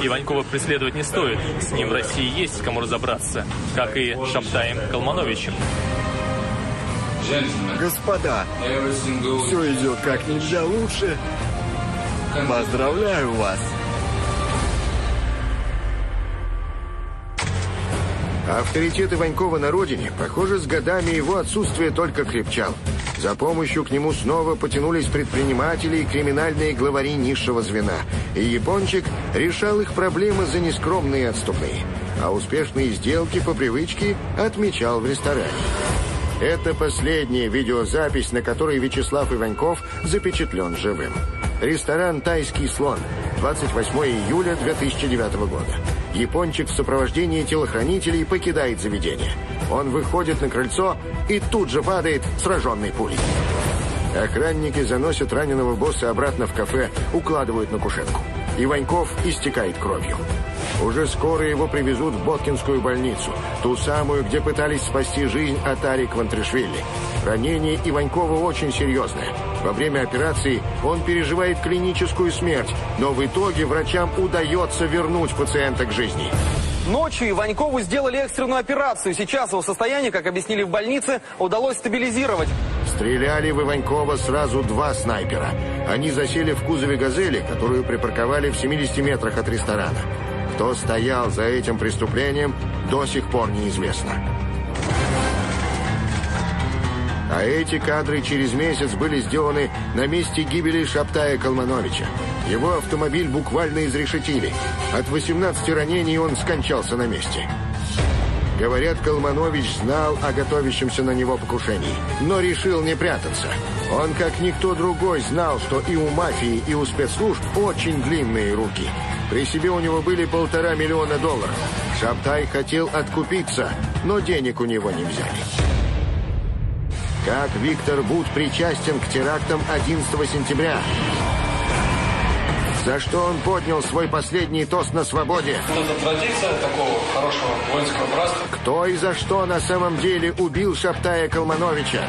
Иванькова преследовать не стоит. С ним в России есть кому разобраться. Как и Шабтаем Калмановичем. Господа, все идет как нельзя лучше. Поздравляю вас! Авторитет Иванькова на родине, похоже, с годами его отсутствие только крепчал. За помощью к нему снова потянулись предприниматели и криминальные главари низшего звена. И Япончик решал их проблемы за нескромные отступные. А успешные сделки по привычке отмечал в ресторане. Это последняя видеозапись, на которой Вячеслав Иваньков запечатлен живым. Ресторан «Тайский слон». двадцать восьмое июля две тысячи девятого года. Япончик в сопровождении телохранителей покидает заведение. Он выходит на крыльцо и тут же падает сраженной пулей. Охранники заносят раненого босса обратно в кафе, укладывают на кушетку. Иваньков истекает кровью. Уже скоро его привезут в Боткинскую больницу, ту самую, где пытались спасти жизнь Отари Квантришвили. Ранение Иванькова очень серьезное. Во время операции он переживает клиническую смерть, но в итоге врачам удается вернуть пациента к жизни. Ночью Иванькову сделали экстренную операцию. Сейчас его состояние, как объяснили в больнице, удалось стабилизировать. Стреляли в Иванькова сразу два снайпера. Они засели в кузове «Газели», которую припарковали в семидесяти метрах от ресторана. Кто стоял за этим преступлением, до сих пор неизвестно. А эти кадры через месяц были сделаны на месте гибели Шабтая Калмановича. Его автомобиль буквально изрешетили. От восемнадцати ранений он скончался на месте. Говорят, Калманович знал о готовящемся на него покушении, но решил не прятаться. Он, как никто другой, знал, что и у мафии, и у спецслужб очень длинные руки. При себе у него были полтора миллиона долларов. Шабтай хотел откупиться, но денег у него не взяли. Как Виктор Бут причастен к терактам одиннадцатого сентября? За что он поднял свой последний тост на свободе? Это традиция такого хорошего воинского братства. Кто и за что на самом деле убил Шабтая Калмановича?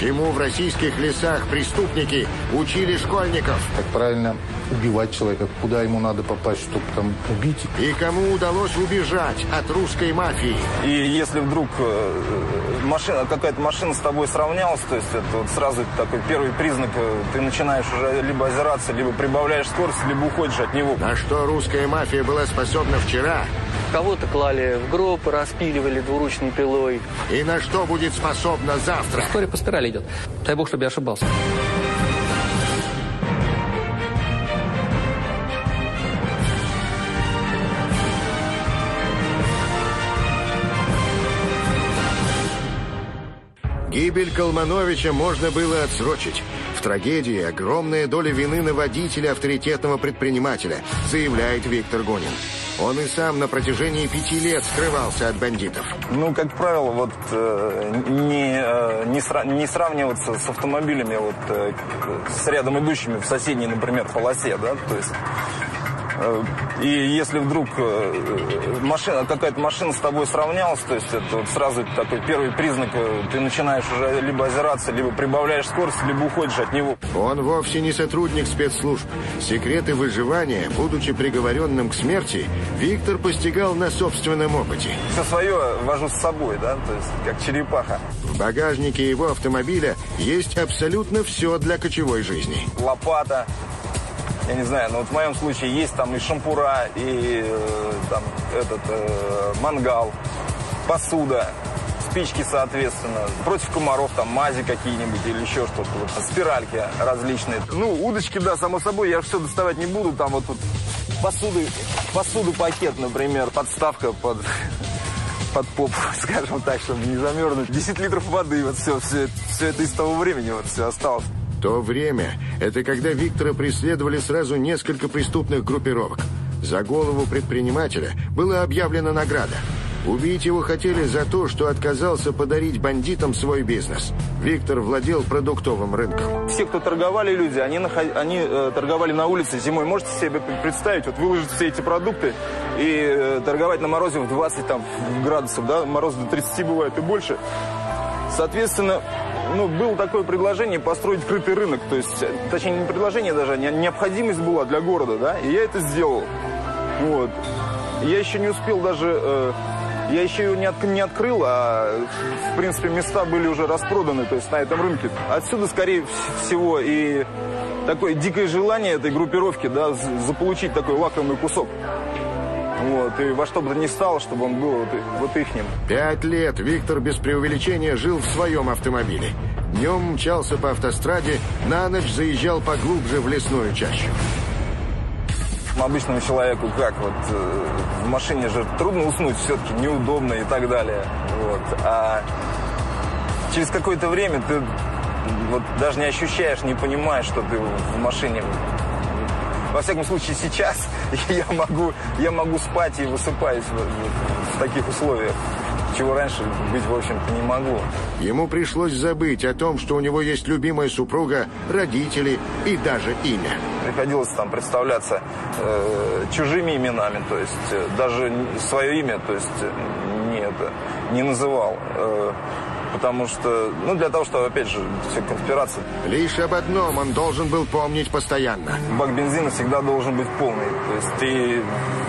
Чему в российских лесах преступники учили школьников? Как правильно убивать человека, куда ему надо попасть, чтобы там убить. И кому удалось убежать от русской мафии? И если вдруг машина, какая-то машина с тобой сравнялась, то есть это вот сразу такой первый признак, ты начинаешь уже либо озираться, либо прибавляешь скорость, либо уходишь от него. На что русская мафия была способна вчера? Кого-то клали в гроб, распиливали двуручной пилой. И на что будет способна завтра? История по спирали идет. Дай бог, чтобы я ошибался. Гибель Калмановича можно было отсрочить. В трагедии огромная доля вины на водителя авторитетного предпринимателя, заявляет Виктор Гонин. Он и сам на протяжении пяти лет скрывался от бандитов. Ну, как правило, вот не, не, сра не сравниваться с автомобилями, вот с рядом идущими в соседней, например, полосе, да, то есть... И если вдруг машина, какая-то машина с тобой сравнялась, то есть это вот сразу такой первый признак, ты начинаешь уже либо озираться, либо прибавляешь скорость, либо уходишь от него. Он вовсе не сотрудник спецслужб. Секреты выживания, будучи приговоренным к смерти, Виктор постигал на собственном опыте. Все свое вожу с собой, да, то есть как черепаха. В багажнике его автомобиля есть абсолютно все для кочевой жизни. Лопата. Я не знаю, но вот в моем случае есть там и шампура, и э, там этот э, мангал, посуда, спички, соответственно. Против комаров там мази какие-нибудь или еще что-то. Вот, спиральки различные. Ну, удочки, да, само собой, я все доставать не буду. Там вот тут посуду, посуду пакет, например, подставка под, под попу, скажем так, чтобы не замерзнуть. десять литров воды, вот все, все, все это из того времени вот все осталось. То время – это когда Виктора преследовали сразу несколько преступных группировок. За голову предпринимателя была объявлена награда. Убить его хотели за то, что отказался подарить бандитам свой бизнес. Виктор владел продуктовым рынком. Все, кто торговали люди, они, наход... они э, торговали на улице зимой. Можете себе представить, вот выложить все эти продукты и э, торговать на морозе в двадцать там градусов, да, мороз до тридцати бывает и больше. Соответственно, ну, было такое предложение построить крытый рынок, то есть, точнее, не предложение даже, а необходимость была для города, да, и я это сделал, вот. Я еще не успел даже, э, я еще ее не, от, не открыл, а, в принципе, места были уже распроданы, то есть, на этом рынке. Отсюда, скорее всего, и такое дикое желание этой группировки, да, заполучить такой лакомый кусок. Вот, и во что бы то ни стало, чтобы он был вот, вот ихним. Пять лет Виктор без преувеличения жил в своем автомобиле. Днем мчался по автостраде, на ночь заезжал поглубже в лесную чащу. Обычному человеку как? Вот, э, в машине же трудно уснуть, все-таки неудобно и так далее. Вот. А через какое-то время ты вот, даже не ощущаешь, не понимаешь, что ты в машине... Во всяком случае, сейчас я могу, я могу спать и высыпаюсь в, в таких условиях, чего раньше быть, в общем-то, не могу. Ему пришлось забыть о том, что у него есть любимая супруга, родители и даже имя. Приходилось там представляться э, чужими именами, то есть даже свое имя, то есть не, это, не называл. Э, Потому что, ну, для того, что, опять же, все конспирация. Лишь об одном он должен был помнить постоянно. Бак бензина всегда должен быть полный. То есть ты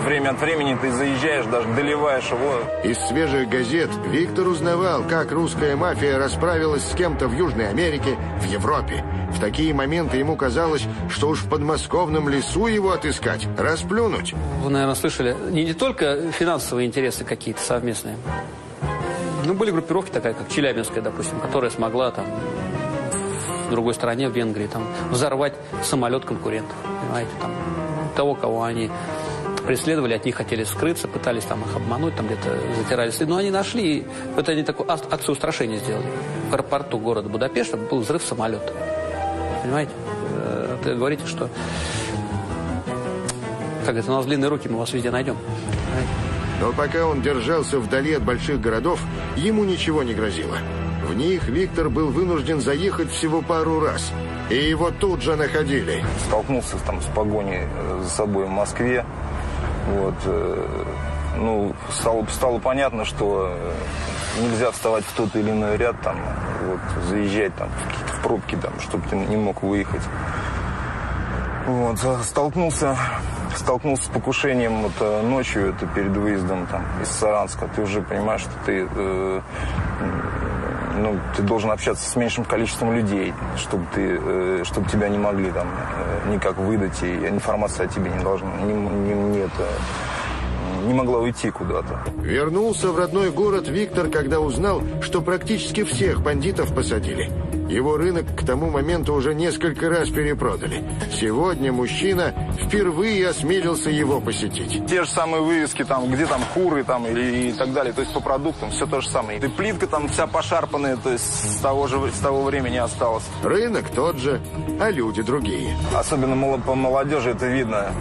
время от времени ты заезжаешь, даже доливаешь его. Из свежих газет Виктор узнавал, как русская мафия расправилась с кем-то в Южной Америке, в Европе. В такие моменты ему казалось, что уж в подмосковном лесу его отыскать, расплюнуть. Вы, наверное, слышали, не, не только финансовые интересы какие-то совместные. Ну, были группировки такая, как Челябинская, допустим, которая смогла там в другой стране, в Венгрии, там, взорвать самолет конкурентов, понимаете, там, того, кого они преследовали, от них хотели скрыться, пытались там их обмануть, там где-то затирались. Но они нашли, вот они такую акцию устрашения сделали. В аэропорту города Будапешта был взрыв самолета, понимаете? Вы говорите, что, как это, у нас длинные руки, мы вас везде найдем, понимаете? Но пока он держался вдали от больших городов, ему ничего не грозило. В них Виктор был вынужден заехать всего пару раз. И его тут же находили. Столкнулся там с погоней за собой в Москве. Вот. Ну, стало, стало понятно, что нельзя вставать в тот или иной ряд, там, вот, заезжать там, в какие-то пробки, там, чтобы ты не мог выехать. Вот. Столкнулся... Столкнулся с покушением вот, ночью, это перед выездом там, из Саранска. Ты уже понимаешь, что ты, э, ну, ты должен общаться с меньшим количеством людей, чтобы, ты, э, чтобы тебя не могли там, э, никак выдать, и информация о тебе не должна, не, не, не, это, не могла уйти куда-то. Вернулся в родной город Виктор, когда узнал, что практически всех бандитов посадили. Его рынок к тому моменту уже несколько раз перепродали. Сегодня мужчина впервые осмелился его посетить. Те же самые вывески, там, где там куры там, и, и так далее, то есть по продуктам все то же самое. И плитка там вся пошарпанная, то есть с того, же, с того времени осталась. Рынок тот же, а люди другие. Особенно по молодежи это видно.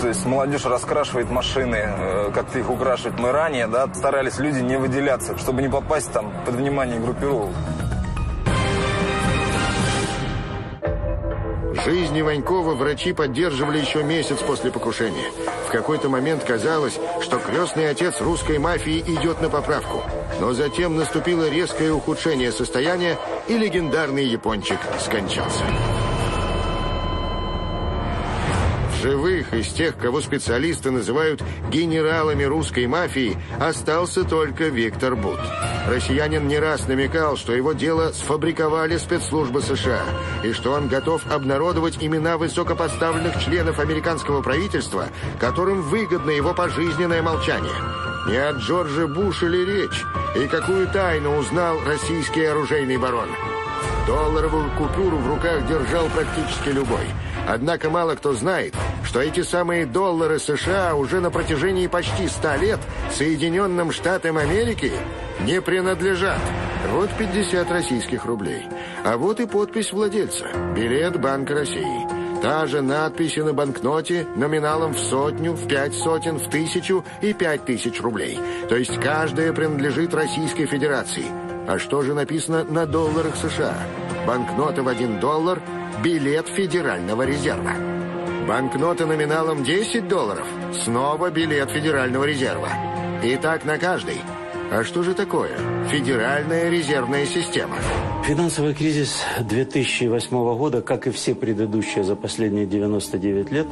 То есть молодежь раскрашивает машины, как-то их украшивать. Мы ранее, да, старались люди не выделяться, чтобы не попасть там под внимание группировок. Жизнь Иванькова врачи поддерживали еще месяц после покушения. В какой-то момент казалось, что крестный отец русской мафии идет на поправку. Но затем наступило резкое ухудшение состояния, и легендарный Япончик скончался. В живых из тех, кого специалисты называют генералами русской мафии, остался только Виктор Бут. Россиянин не раз намекал, что его дело сфабриковали спецслужбы США, и что он готов обнародовать имена высокопоставленных членов американского правительства, которым выгодно его пожизненное молчание. Не о Джорджа Буша ли речь, и какую тайну узнал российский оружейный барон? Долларовую купюру в руках держал практически любой. Однако мало кто знает, что эти самые доллары США уже на протяжении почти ста лет Соединенным Штатам Америки не принадлежат. Вот пятьдесят российских рублей. А вот и подпись владельца. Билет Банка России. Та же надпись на банкноте номиналом в сотню, в пять сотен, в тысячу и пять тысяч рублей. То есть каждая принадлежит Российской Федерации. А что же написано на долларах США? Банкнота в один доллар, билет Федерального резерва. Банкнота номиналом десять долларов, снова билет Федерального резерва. И так на каждый. А что же такое Федеральная резервная система? Финансовый кризис две тысячи восьмого года, как и все предыдущие за последние девяносто девять лет,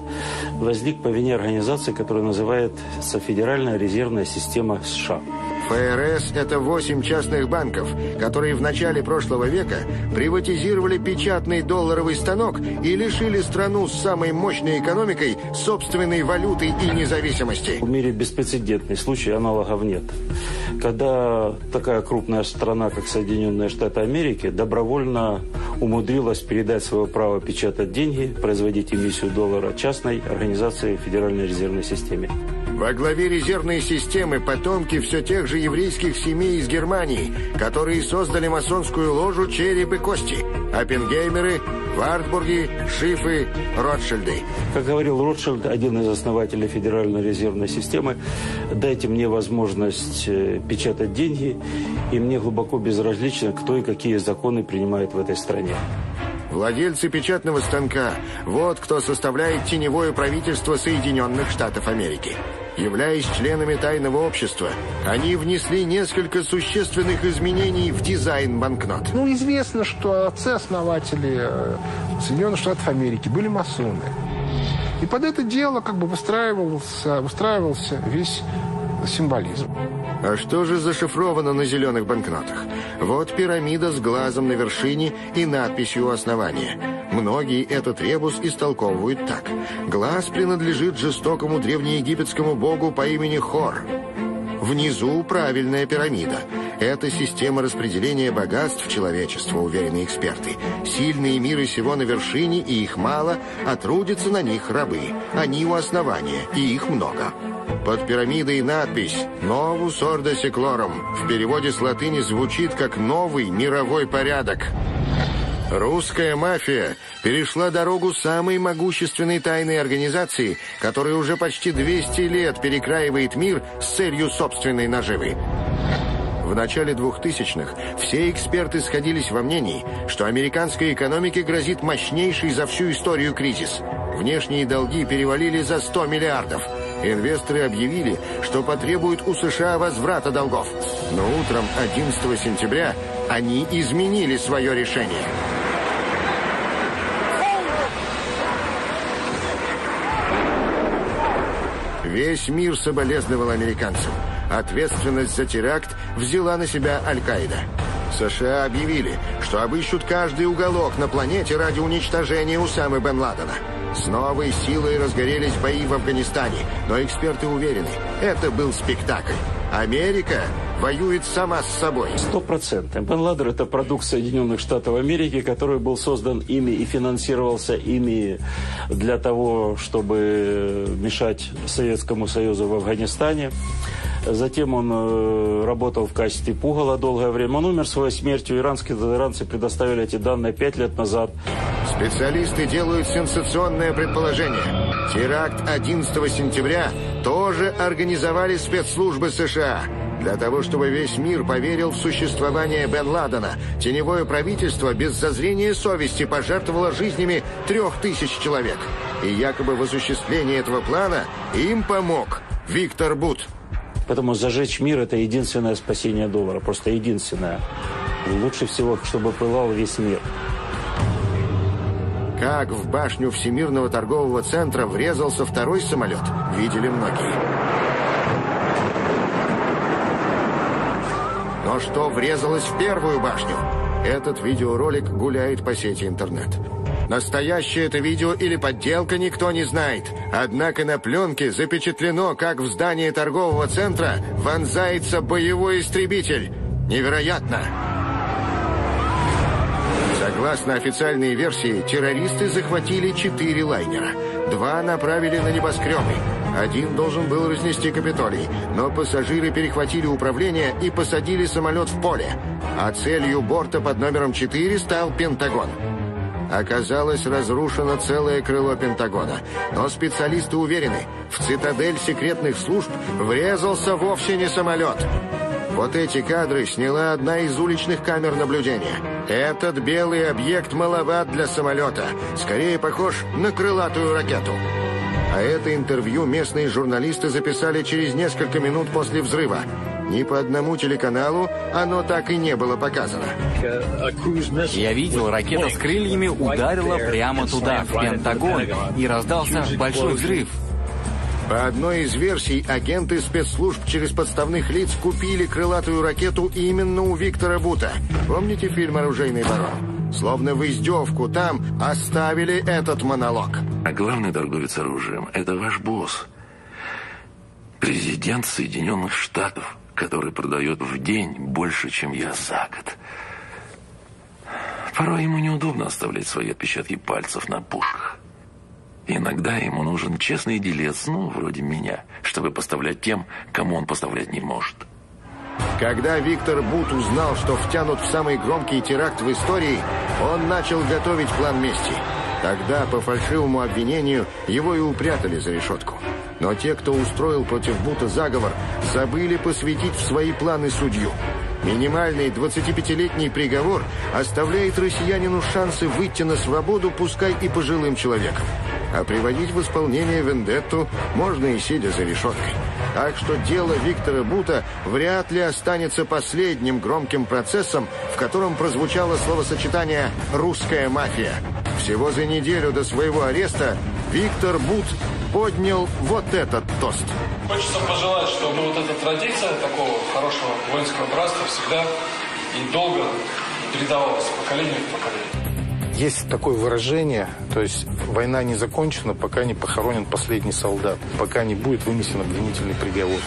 возник по вине организации, которая называется Федеральная резервная система США. ФРС – это восемь частных банков, которые в начале прошлого века приватизировали печатный долларовый станок и лишили страну с самой мощной экономикой собственной валюты и независимости. В мире беспрецедентный случай, аналогов нет. Когда такая крупная страна, как Соединенные Штаты Америки, добровольно умудрилась передать свое право печатать деньги, производить эмиссию доллара частной организации Федеральной резервной системы. Во главе резервной системы потомки все тех же еврейских семей из Германии, которые создали масонскую ложу «Череп и кости». Оппенгеймеры, Вартбурги, Шифы, Ротшильды. Как говорил Ротшильд, один из основателей Федеральной резервной системы, дайте мне возможность печатать деньги, и мне глубоко безразлично, кто и какие законы принимает в этой стране. Владельцы печатного станка – вот кто составляет теневое правительство Соединенных Штатов Америки. Являясь членами тайного общества, они внесли несколько существенных изменений в дизайн банкнот. Ну, известно, что отцы-основатели Соединенных Штатов Америки были масоны. И под это дело как бы выстраивался, выстраивался весь символизм. А что же зашифровано на зеленых банкнотах? Вот пирамида с глазом на вершине и надписью у основания. Многие этот ребус истолковывают так. Глаз принадлежит жестокому древнеегипетскому богу по имени Хор. Внизу правильная пирамида. Это система распределения богатств человечества, уверены эксперты. Сильные миры сего на вершине, и их мало, а трудятся на них рабы. Они у основания, и их много. Под пирамидой надпись «Novus Ordo Seclorum» в переводе с латыни звучит как «новый мировой порядок». Русская мафия перешла дорогу самой могущественной тайной организации, которая уже почти двести лет перекраивает мир с целью собственной наживы. В начале двухтысячных все эксперты сходились во мнении, что американской экономике грозит мощнейший за всю историю кризис. Внешние долги перевалили за сто миллиардов. Инвесторы объявили, что потребуют у США возврата долгов. Но утром одиннадцатого сентября они изменили свое решение. Весь мир соболезновал американцам. Ответственность за теракт взяла на себя Аль-Каида. США объявили, что обыщут каждый уголок на планете ради уничтожения Усамы Бен Ладена. С новой силой разгорелись бои в Афганистане, но эксперты уверены, это был спектакль. Америка воюет сама с собой. Сто процентов. Бен Ладен – это продукт Соединенных Штатов Америки, который был создан ими и финансировался ими для того, чтобы мешать Советскому Союзу в Афганистане. Затем он работал в качестве пугала долгое время. Он умер своей смертью. Иранские иранцы предоставили эти данные пять лет назад. Специалисты делают сенсационное предположение. Теракт одиннадцатого сентября тоже организовали спецслужбы США. Для того, чтобы весь мир поверил в существование Бен Ладена, теневое правительство без зазрения совести пожертвовало жизнями трех тысяч человек. И якобы в осуществлении этого плана им помог Виктор Бут. Поэтому зажечь мир – это единственное спасение доллара. Просто единственное. Лучше всего, чтобы пылал весь мир. Как в башню Всемирного торгового центра врезался второй самолет, видели многие. Но что врезалось в первую башню? Этот видеоролик гуляет по сети интернет. Настоящее это видео или подделка, никто не знает. Однако на пленке запечатлено, как в здании торгового центра вонзается боевой истребитель. Невероятно! Согласно официальной версии, террористы захватили четыре лайнера. Два направили на небоскребы. Один должен был разнести Капитолий, но пассажиры перехватили управление и посадили самолет в поле. А целью борта под номером четыре стал Пентагон. Оказалось, разрушено целое крыло Пентагона. Но специалисты уверены, в цитадель секретных служб врезался вовсе не самолет. Вот эти кадры сняла одна из уличных камер наблюдения. Этот белый объект маловат для самолета. Скорее похож на крылатую ракету. А это интервью местные журналисты записали через несколько минут после взрыва. Ни по одному телеканалу оно так и не было показано. Я видел, ракета с крыльями ударила прямо туда, в Пентагон, и раздался большой взрыв. По одной из версий, агенты спецслужб через подставных лиц купили крылатую ракету именно у Виктора Бута. Помните фильм «Оружейный барон»? Словно в издевку там оставили этот монолог. А главный торговец оружием – это ваш босс. Президент Соединенных Штатов, который продает в день больше, чем я за год. Порой ему неудобно оставлять свои отпечатки пальцев на пушках. Иногда ему нужен честный делец, ну, вроде меня, чтобы поставлять тем, кому он поставлять не может. Когда Виктор Бут узнал, что втянут в самый громкий теракт в истории, он начал готовить план мести. Тогда по фальшивому обвинению его и упрятали за решетку. Но те, кто устроил против Бута заговор, забыли посвятить в свои планы судью. Минимальный двадцатипятилетний приговор оставляет россиянину шансы выйти на свободу, пускай и пожилым человеком. а приводить в исполнение вендетту можно и сидя за решеткой. Так что дело Виктора Бута вряд ли останется последним громким процессом, в котором прозвучало словосочетание «русская мафия». Всего за неделю до своего ареста Виктор Бут поднял вот этот тост. Хочется пожелать, чтобы вот эта традиция такого хорошего воинского братства всегда и долго передавалась поколению в поколение. Есть такое выражение, то есть война не закончена, пока не похоронен последний солдат, пока не будет вынесен обвинительный приговор.